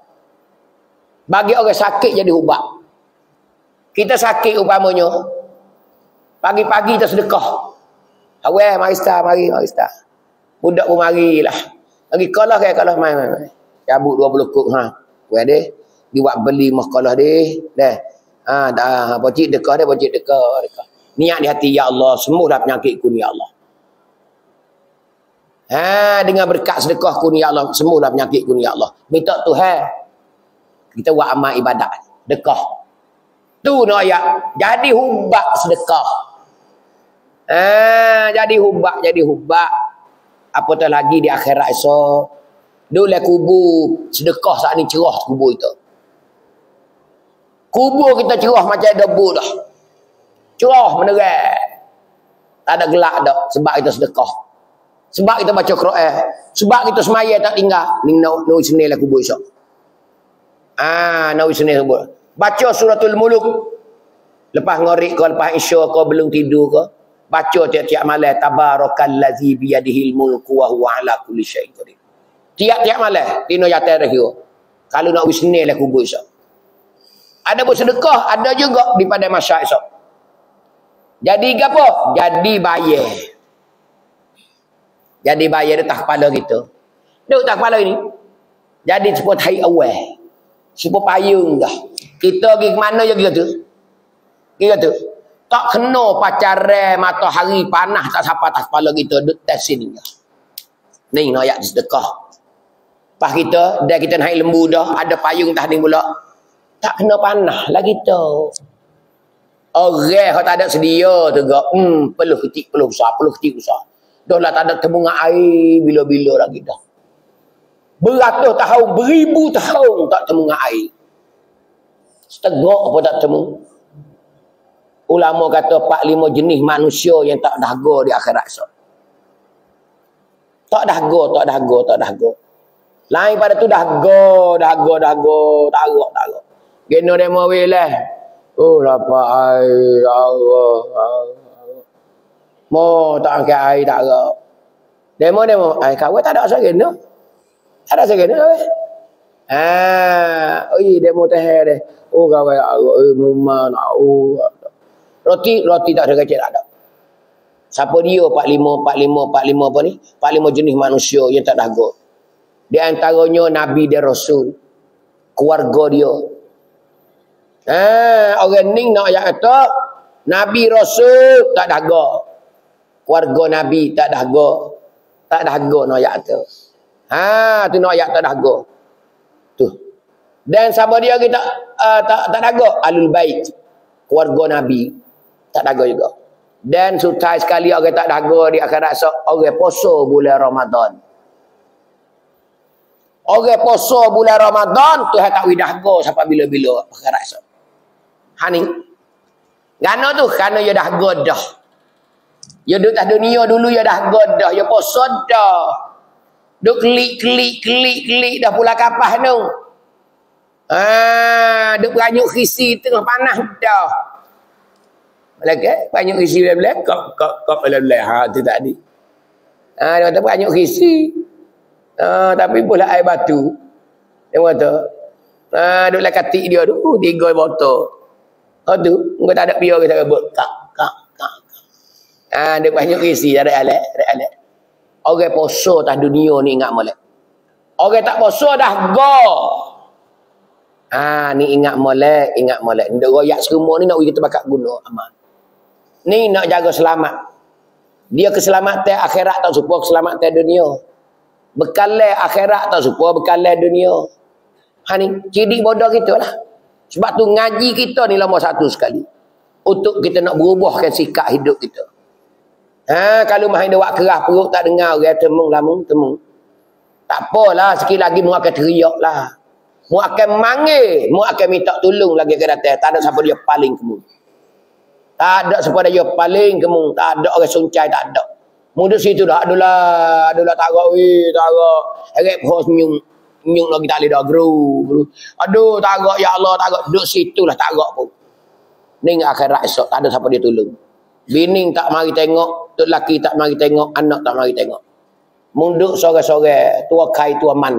Bagi orang sakit jadi ubat. Kita sakit umpamanya. Pagi-pagi kita sedekah. Aweh, mari star. Budak pun marilah. Lagi kalah ke kalah main. Cabut 20 kok ha. Weh deh, buat beli mah kalah deh. Deh. Ha dah pocik dekat deh, pocik dekat. Niat di hati ya Allah, sembuhlah penyakitku ni ya Allah. Ha dengan berkat sedekahku ni ya Allah, sembuhlah penyakitku ni ya Allah. Minta Tuhan. Kita buat amal ibadat, sedekah. Tu nak ya. Jadi hubak sedekah. Jadi hubak. Apatah lagi di akhirat esok. Dulai kubur sedekah saat ni cerah kubur kita. Kubur kita cerah macam debu dah. Cerah menerang. Tak ada gelak dah sebab kita sedekah. Sebab kita baca Quran, sebab kita semaya tak tinggal. Ning nawi senil kubur esok. Nawi senil kubur. Baca suratul Muluk. Lepas ngorik ke, lepas isya ke, belum tidur ke. Baca tiap-tiap malam tabarakallazi biyadihil mulku wa huwa ala kulli syai'in qadir. Tiap-tiap malam dino yatai dah kira. Kalau nak wisnilah kubur esok. Ada pun sedekah, ada juga di padang mahsyar esok. Jadi gapo? Jadi bayar. Jadi bayar dekat kepala kita. Duk tak kepala ini. Jadi sepot hai awal. Sepot payung dah. Kita pergi ke mana je kita tu? Kita tu tak kena pacaran matahari panas tak sampai atas kepala kita duk tesin dia. Ni nak ayat sedekah. Pas kita dah kita naik lembu dah ada payung dah ni pula. Tak kena panas lah kita. Orang hok tak ada sedia tu gak. Perlu ketik perlu usah, perlu ketik usah. Dah lah tak ada temu dengan air bila-bila lagi dah. Beratus tahun, beribu tahun tak temu dengan air. Setengok apa tak temu. Ulama kata 4-5 jenis manusia yang tak dahaga di akhirat esok. Tak dahaga. Lain pada tu dahaga. Tak arok. Geno demo weh lah. Oh dapat air, arok. Mo tak angkat air tak arok. Demo. Air kawai tak ada asal geno. Tak ada asal geno. Oi demo teh deh. Oh kawai arok, rumah nak arok. Roti tak ada kecil tak ada. Siapa dia 45 apa ni? 45 jenis manusia yang tak dahaga. Di antaranya Nabi dan Rasul. Keluarga dia. Orang ni nak ayat kata Nabi Rasul tak dahaga. Keluarga Nabi tak dahaga. Tak dahaga nak ayat kata. Tu nak ayat tak dahaga. Tu. Dan siapa dia kita tak dahaga? Ahlul Bait. Keluarga Nabi. Tak dahaga juga. Dan sutai sekali orang tak dahaga di akhirat esok. Orang puasa bulan Ramadan. Orang puasa bulan Ramadan. Tuhan tak dahaga sampai bila-bila akhirat esok. Hani. Gana tu? Kerana dia dahaga dah. Dia duduk atas dunia dulu dia dahaga dah. Dia puasa dah. Dia klik dah pula kapah tu. Dia beranyuk khisi tengah panah dah. Belakang, banyak isi belakang, kop belakang. Itu tadi. Dia kata banyak isi. Tapi pula air batu. Dia kata, duduk lah katik dia tu, 3 botol. Lepas tu, kau tak ada pihak, kita kata, kak. Dia banyak isi, tak ada alat. Orang poso atas dunia ni ingat molek. Orang tak poso dah go. Ni ingat molek. Duk royak serumur ni nak kita bakar guna, aman. Ni nak jaga selamat. Dia keselamatan akhirat tak suka keselamatan dunia. Bekalai akhirat tak suka, bekalai dunia. Ha ni, cidik bodoh kita lah. Sebab tu ngaji kita ni nombor satu sekali. Untuk kita nak berubahkan sikap hidup kita. Ha, kalau main dia buat kerah perut tak dengar orang temung-lamung. Tak apalah, sikit lagi mu akan teriak lah. Mu akan manggil, mu akan minta tolong lagi ke datang. Tak ada siapa dia paling kamu. Tak ada siapa dia paling kamu. Tak ada orang suncai, tak ada. Mudut situ dah adulah tak agak tak agak harap hos nyung lagi tak boleh dah grow. Aduh tak agak ya Allah tak agak duduk situ lah tak agak pun. Ning akhirat esok tak ada siapa dia tolong. Bining tak mari tengok, tok laki tak mari tengok, anak tak mari tengok. Munduk sore-sore tua kai tua man.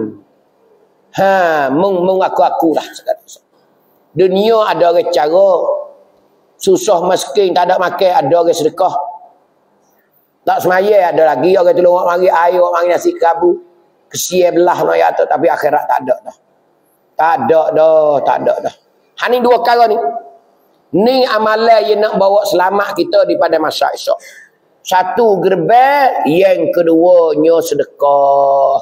Ha mung aku lah sekarang. Dunia ada orang cara susah miskin tak ada makan ada orang sedekah. Tak semaya ada lagi orang tolong orang mari air, orang mari nasi kerabu. Kesian belah maya tu tapi akhirat tak ada dah. Tak ada dah. Ha ni dua perkara ni. Ni amalan yang nak bawa selamat kita daripada masa esok. Satu gerbel, yang keduanya sedekah.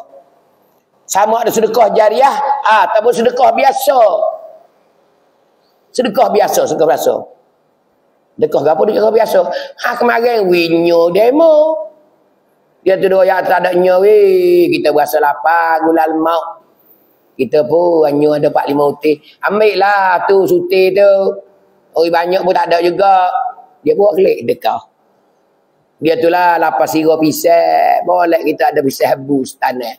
Sama ada sedekah jariah ataupun sedekah biasa. Sedekah biasa. Dekah gapo dia kata biasa. Ha kemarin winyo demo. Dia tu doa tak ada nyo weh, kita berasa lapar gulal mau. Kita pun nyo ada 4-5 uti. Ambil lah tu suti tu. Oi banyak pun tak ada juga. Dia buat kelik dekah. Dia tu lah lapar sirah pisang. Boleh kita ada pisang bus tanah.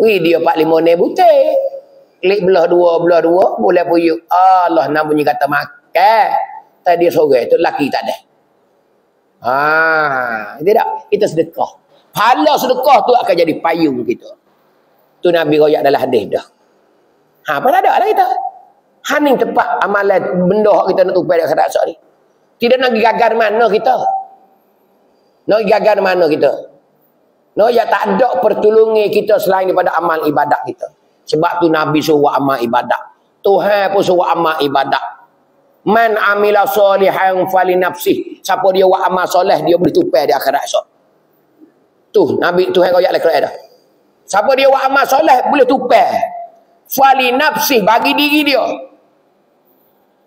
Weh dia 4-5 ne butir. Kelik belah dua boleh puyuk. Allah nak bunyi kata makan. Tadi sore tu lelaki tak ada. Tidak, kita sedekah. Pahala sedekah tu akan jadi payung kita. Tu Nabi royak dalam hadis dah. Ha, apa tak ada lah kita. Ha ni tepat amalan benda hak kita nak tupai dekat akhirat ni. Tidak nak gagal mana kita. No ya tak ada pertolongan kita selain daripada amal ibadat kita. Sebab tu Nabi suruh amal ibadat. Tuhan pun suruh amal ibadat. Man amila solihan fali nafsih. Siapa dia buat amal soleh, dia boleh tupai di akhirat esok. Tu Nabi Tuhan royak dalam Quran dah. Siapa dia buat amal soleh boleh tupai. Fali nafsih bagi diri dia.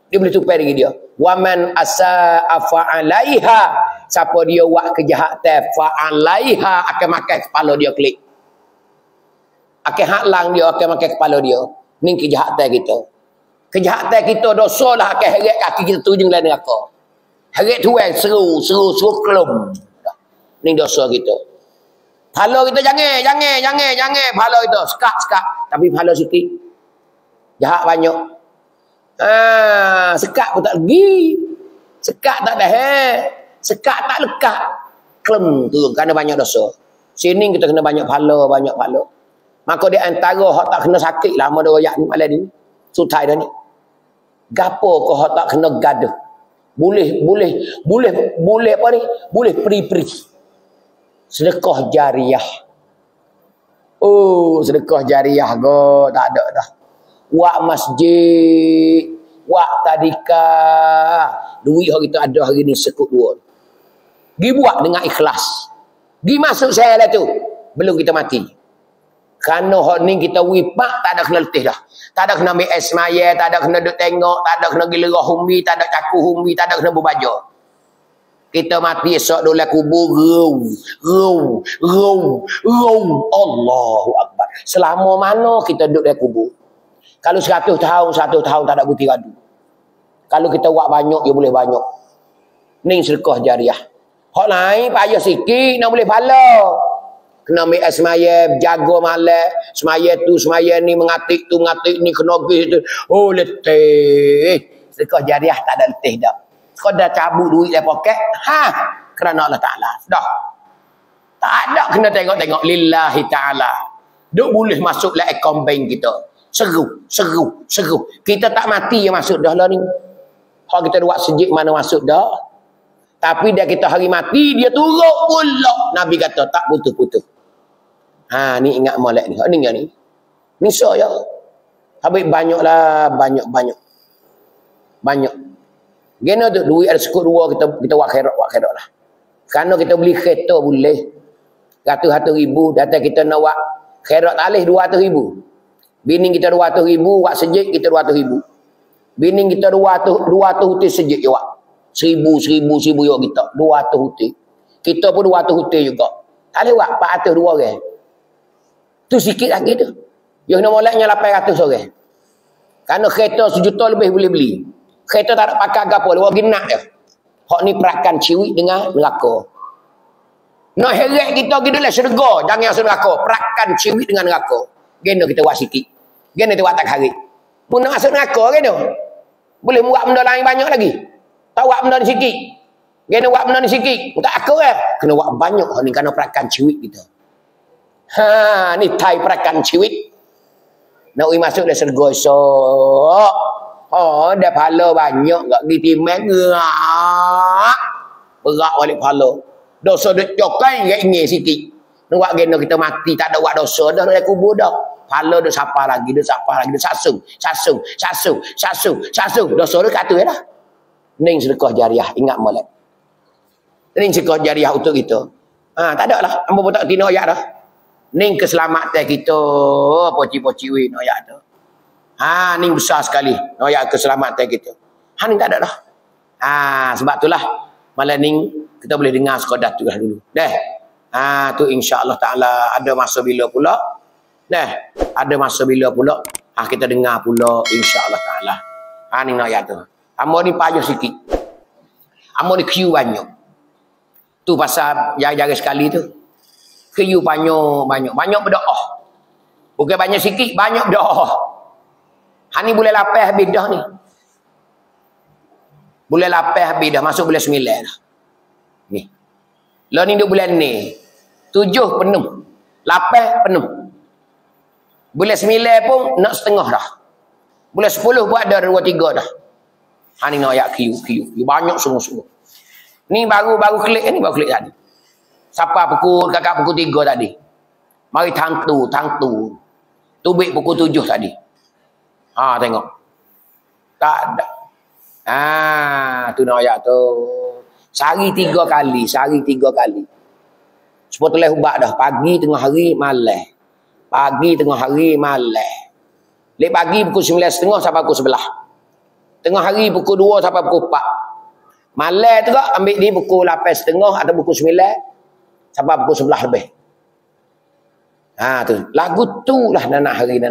Dia boleh tupai diri dia. Wa man asaa fa'alaiha. Siapa dia buat kejahatan fa'alaiha akan makan kepala dia klik. Akan halang dia akan makan kepala dia. Ni kejahatan kita. Kejahatan kita dosa lah akan heret kaki kita terjun dalam neraka. Heret tuan seru kelom. Ni dosa kita. Pahala kita jangan. Pahala kita sekat. Tapi pahala sikit. Jahat banyak. Sekat pun tak pergi. Sekat tak dah. Sekat tak lekat. Kelom turun kerana banyak dosa. Sini kita kena banyak pahala. Maka di antara hak tak kena sakit lah sama royak ni malam ni. Sutai dah ni. Gapo kau tak kena gaduh. Boleh apa ni? Boleh peri-peri. Sedekah jariah. Oh, sedekah jariah go tak ada dah. Wak masjid, wak tadika. Duit hak kita ada hari ni sekut dua. Gi buat dengan ikhlas. Gi masuk saya lah tu. Belum kita mati. Kerana hak ni kita wipak, tak ada kena letih dah. Tak ada kena ambil esmaya, tak ada kena duduk tengok, tak ada kena gila humbi, tak ada caku humbi, tak ada kena berbaja. Kita mati esok dalam kubur, row. Allahu Akbar. Selama mana kita duduk dalam kubur? Kalau 100 tahun tak ada putih radu. Kalau kita buat banyak, dia boleh banyak. Ni sedekah jariah. Hak lain, payah sikit, nak boleh pala. Kena ambil semaya, jaga malam. Semaya tu, semaya ni, mengatik tu, mengatik ni, kena pergi tu. Oh, letih. Sedekah jariah tak ada letih dah. Kau dah cabut duit dari poket. Kerana Allah Ta'ala. Dah. Tak ada kena tengok-tengok. Lillahi Ta'ala. Duk boleh masuk lah akaun bank kita. Seru. Kita tak mati yang masuk dah lah ni. Kalau kita buat sejik mana masuk dah. Tapi dia kita hari mati, dia turut pulak. Nabi kata, tak putus-putus. Ni ingat molek ni. Ni. Nisa ya. Habis banyak. Gena tu, duit ada sekut dua, kita buat kherat lah. Kerana kita beli kereta boleh. ratus-ratus ribu, data kita nak buat khairat alih 200 ribu. Bini kita 200 ribu, buat sejik kita 200 ribu. Bini kita 200 hutir sejik je buat. 1000 juga kita. 200 hutir. Kita pun 200 hutir juga. Tak boleh buat 402 orang. Tu sikit lagi tu. Yang nak moleknya 800 orang. Kerana kereta 1 juta lebih boleh beli. Kereta tak ada pakai gapo, orang genak je. Hak ni perakan ciwik dengan Melaka. Nak heret kita kita lah syurga, jangan yang syurga. Perakan ciwik dengan neraka. Geno kita buat sikit. Geno kita buat tak hari. Pun nak masuk neraka geno. Boleh buat benda lain banyak lagi. Tak buat benda ni sikit. Geno buat benda ni sikit. Tak aku eh. Kena buat banyak hak ni kerana perakan ciwik kita. Ha, ni tai perakan ciwik. Nak ui masuk dah syurga esok. Oh, dah pahala banyak tak ditimang. Berat balik pahala. Dosa duk cokai ngek-ngek sikit. Nak geno kita mati tak ada buat dosa dah nak kubur dah. Pahala duk sapa lagi, duk sapa lagi, duk sasung. Dosa duk katu dah. Ning sedekah jariah ingat molek. Ning sedekah jariah untuk kita. Ha, tak ada lah. Ambo tak tina ayat dah. Ning keselamatan kita poci-poci weh nak ayat tu. Ha, ni besar sekali royak keselamatan kita. Ha, ni tak ada dah. Ha, sebab itulah malam ni kita boleh dengar sekadar tu dulu. Dah. Ha, tu insya-Allah taala ada masa bila pula. Dah. Ada masa bila pula. Ha, kita dengar pula insya-Allah taala. Ha, ni royak tu. Ambo ni payah sikit. Ambo ni queue banyak. Tu pasal jarang-jarang sekali tu. Queue banyak-banyak, banyak berdoa. Bukan banyak sikit, banyak berdoa. Hani boleh lapeh habis dah ni. Boleh lapeh habis dah. Masuk bulan 9 dah. Ni. Lah ni duk bulan ni. 7 penuh. 8 penuh. Bulan 9 pun nak setengah dah. Bulan 10 buat dah 2-3 dah. Hani nak ayat kiu. Banyak semua-semua. Ni baru klik ni. Baru klik tadi. Siapa pukul kakak pukul 3 tadi. Mari tangtu. Tubik pukul 7 tadi. Ha, tengok. Tak ada. Ha, tu nak ayat tu. Sehari 3 kali. Sebab tu leh ubat dah. Pagi, tengah hari, malam. Leh pagi pukul 9.30 sampai pukul 11. Tengah hari pukul 2 sampai pukul 4. Malam tu tak ambil ni pukul 8.30 atau pukul 9 sampai pukul 11 lebih. Ha, tu. Lagu tu lah nanak hari.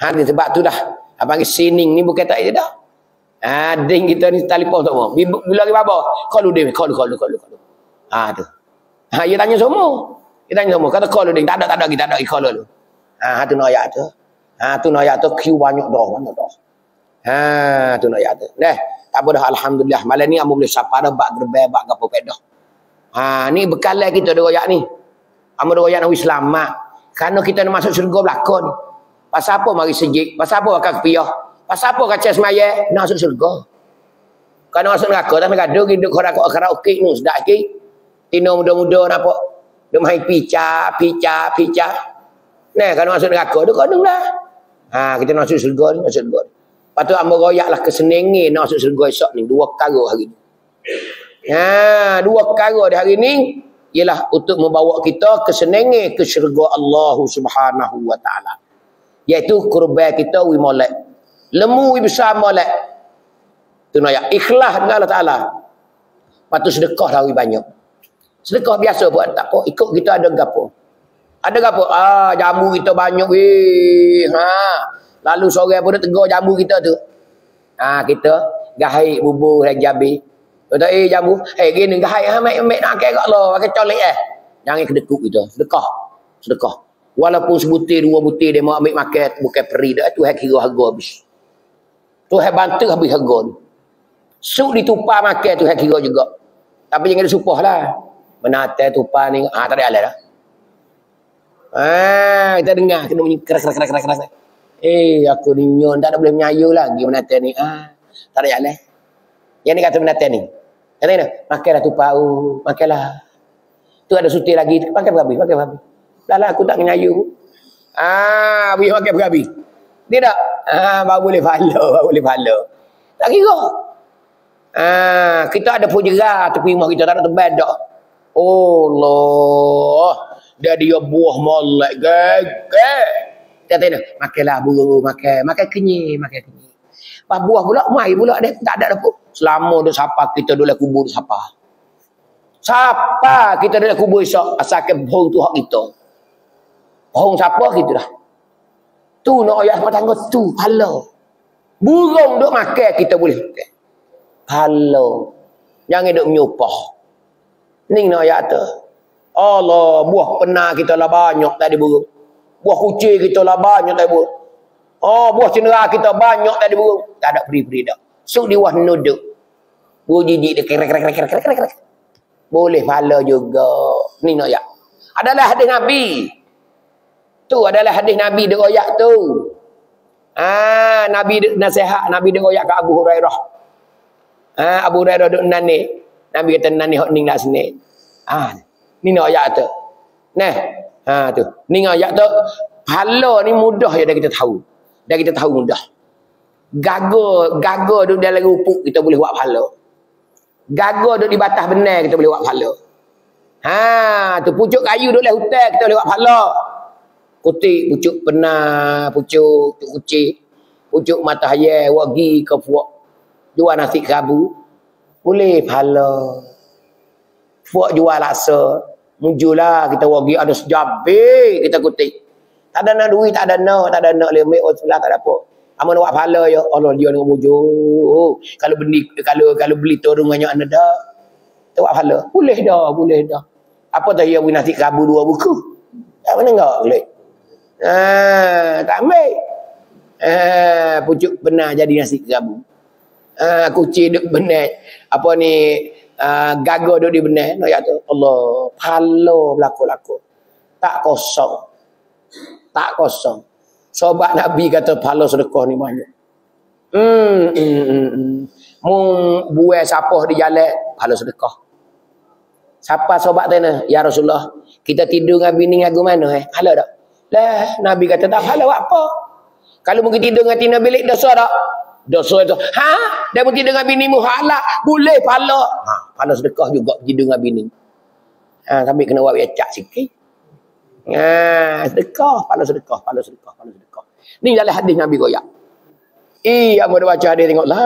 Ha, ni sebab tu dah. Abang panggil sining ni bukan tak ada dah. Ha, ding kita ni telefon tak mau. Bila lagi BABA, call lu. Ha, tu. Ha, dia tanya semua. Kata call lu ding. Tak ada lagi call lu. Ha, tu nak ayat tu. Ha, tu nak ayat tu queue banyak dah. Ha, tu nak ayat tu. Dah. Tak apa dah alhamdulillah. Malam ni ambo boleh sapa dah bak gerbe bak gapo pedah. Ha, ni bekalan kita dah royak ni. Ambo dah royak nak selamat. Kerana kita nak masuk syurga belakon. Pasal apa mari sejik? Pasal apa akan kepiah? Pasal apa kacau semaya? Nak masuk syurga. Kalau masuk neraka, tak nak gaduh. Duduk karaoke ni, sedap sikit. Tino muda-muda nampak. Dia main picah. Nah, kalau masuk neraka, dia kodong lah. Ha, kita nak masuk syurga ni, Lepas tu, ambil royak lah kesenangan nak masuk syurga esok ni. 2 perkara hari ni. Ha, 2 perkara hari ni, ialah untuk membawa kita kesenangan ke syurga Allah Subhanahu Wa Ta'ala. Iaitu kurban kita wi molek. Lemu wi besar molek. Tu nak ya ikhlas dengan Allah Taala. Patut sedekah dah wi banyak. Sedekah biasa buat tak apa, ikut kita ada gapo. Ah, jamu kita banyak weh. Ha. Lalu sore pun dah tegur jamu kita tu. Ha, kita gahai bubur lagi habis. Kata jamu, gini gahai ah mek nak ke gak lo, pakai colek eh. Jangan kedekuk kita. Sedekah. Walaupun sebutir, 2 butir dia mau ambil makan bukan peri dah. Tuhan kira harga habis. Tuhan bantu habis harga ni. Suk ditupar makan Tuhan kira juga. Tapi jangan ada supah lah. Menatai tupar ni. Ah, tak ada alat dah. Ah, kita dengar. Kena bunyi keras. Aku ni nyon. Tak ada boleh menyayu lagi menatai ni. Ah, tak ada alat. Yang ni kata menatai ni. Yang ni dah. Makanlah tupar. Makanlah. Tu ada sutir lagi. Makan berhabis. Dahlah aku tak menyayu. Ah, boleh makan berabi. Dia tak. Ah, baru boleh pahala. Tak kira. Ah, kita ada pujera tepi rumah kita tak ada tempat dak. Allah. Dia dia buah molek gege. Tengok makanlah burung makan kenyih, makan kenyih. Pas buah pula mai pula dia tak ada dah. Selama dia siapa kita duduk kubur siapa. Siapa kita duduk kubur esok asalkan bohong tu hak kita. Bohong siapa kita dah. Tu nak ayah rumah tangga tu pahala. Burung duk makan kita boleh. Pahala. Jangan duk menyupah. Ning nak ayah tu. Allah, buah pena kita lah banyak tadi burung. Buah kucing kita lah banyak tadi burung. Oh, buah cendera kita banyak tadi burung. Tak ada peri-peri dah. So, di wah nuduk. Burung jijik dia kerek-kerek. Boleh pahala juga. Ni nak yak. Adalah hadis Nabi. Tu adalah hadis Nabi dia royak tu. Ah, Nabi nasihat, Nabi dia royak ke Abu Hurairah. Ah, Abu Hurairah duk nani. Nabi kata nani hok ning dak sini. Ah. Ni nak ayat tu. Nah. Ha tu. Ni ayat tu. Pahala ni mudah je dah kita tahu. Dah kita tahu mudah. Gagal duduk dalam rupuk kita boleh buat pahala. Gagal duduk di batas benar kita boleh buat pahala. Ha tu pucuk kayu duduk dalam hutan kita boleh buat pahala. Kutik pucuk penah, pucuk kucing, pucuk matahari, wagi ke puak. Jual nasi kerabu. Boleh pahala. Buat jual laksa. Mujulah kita wagi ada sejabe kita kutip. Tak ada nak duit, tak ada nak lemek orang sebelah tak ada apa. Amun buat pahala ya Allah dia dengan bojo. Kalau beli torung banyak anda dah. Tak buat pahala. Boleh dah. Apa dah yang nasi kabur dua buku. Tak mana enggak boleh. Tak ambil. Pucuk benar jadi nasi kabur. Kucing duk benar. Apa ni gagal duduk di benar no, ya tu Allah pahala berlaku-laku tak kosong sobat Nabi kata pahala sedekah ni banyak buai sapah di jalan pahala sedekah siapa sobat tanya ya Rasulullah kita tidur dengan bini aku mana pahala tak lah Nabi kata tak pahala apa kalau mungkin tidur dengan tina bilik dosa tak dosa itu. Ha? Dia pun tidur dengan bini mu halak. Boleh pahala. Ha, pahala sedekah juga tidur dengan bini. Ha, tapi kena buat becak sikit. Ha, sedekah. Ni dalam hadis Nabi koyak. Yang mau baca dia tengoklah.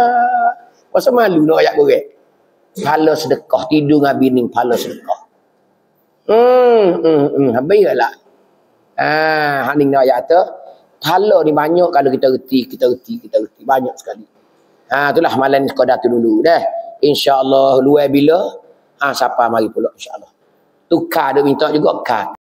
Pasal malu nak ayat korek. Pahala sedekah tidur dengan bini pahala sedekah. Habislah. Ha, hang nak ayat tu. Pahala ni banyak kalau kita reti banyak sekali. Ha itulah malam ni sekadar tu dulu dah. Insya-Allah luai bila siapa mari pula insya-Allah. Tukar duk minta juga kad.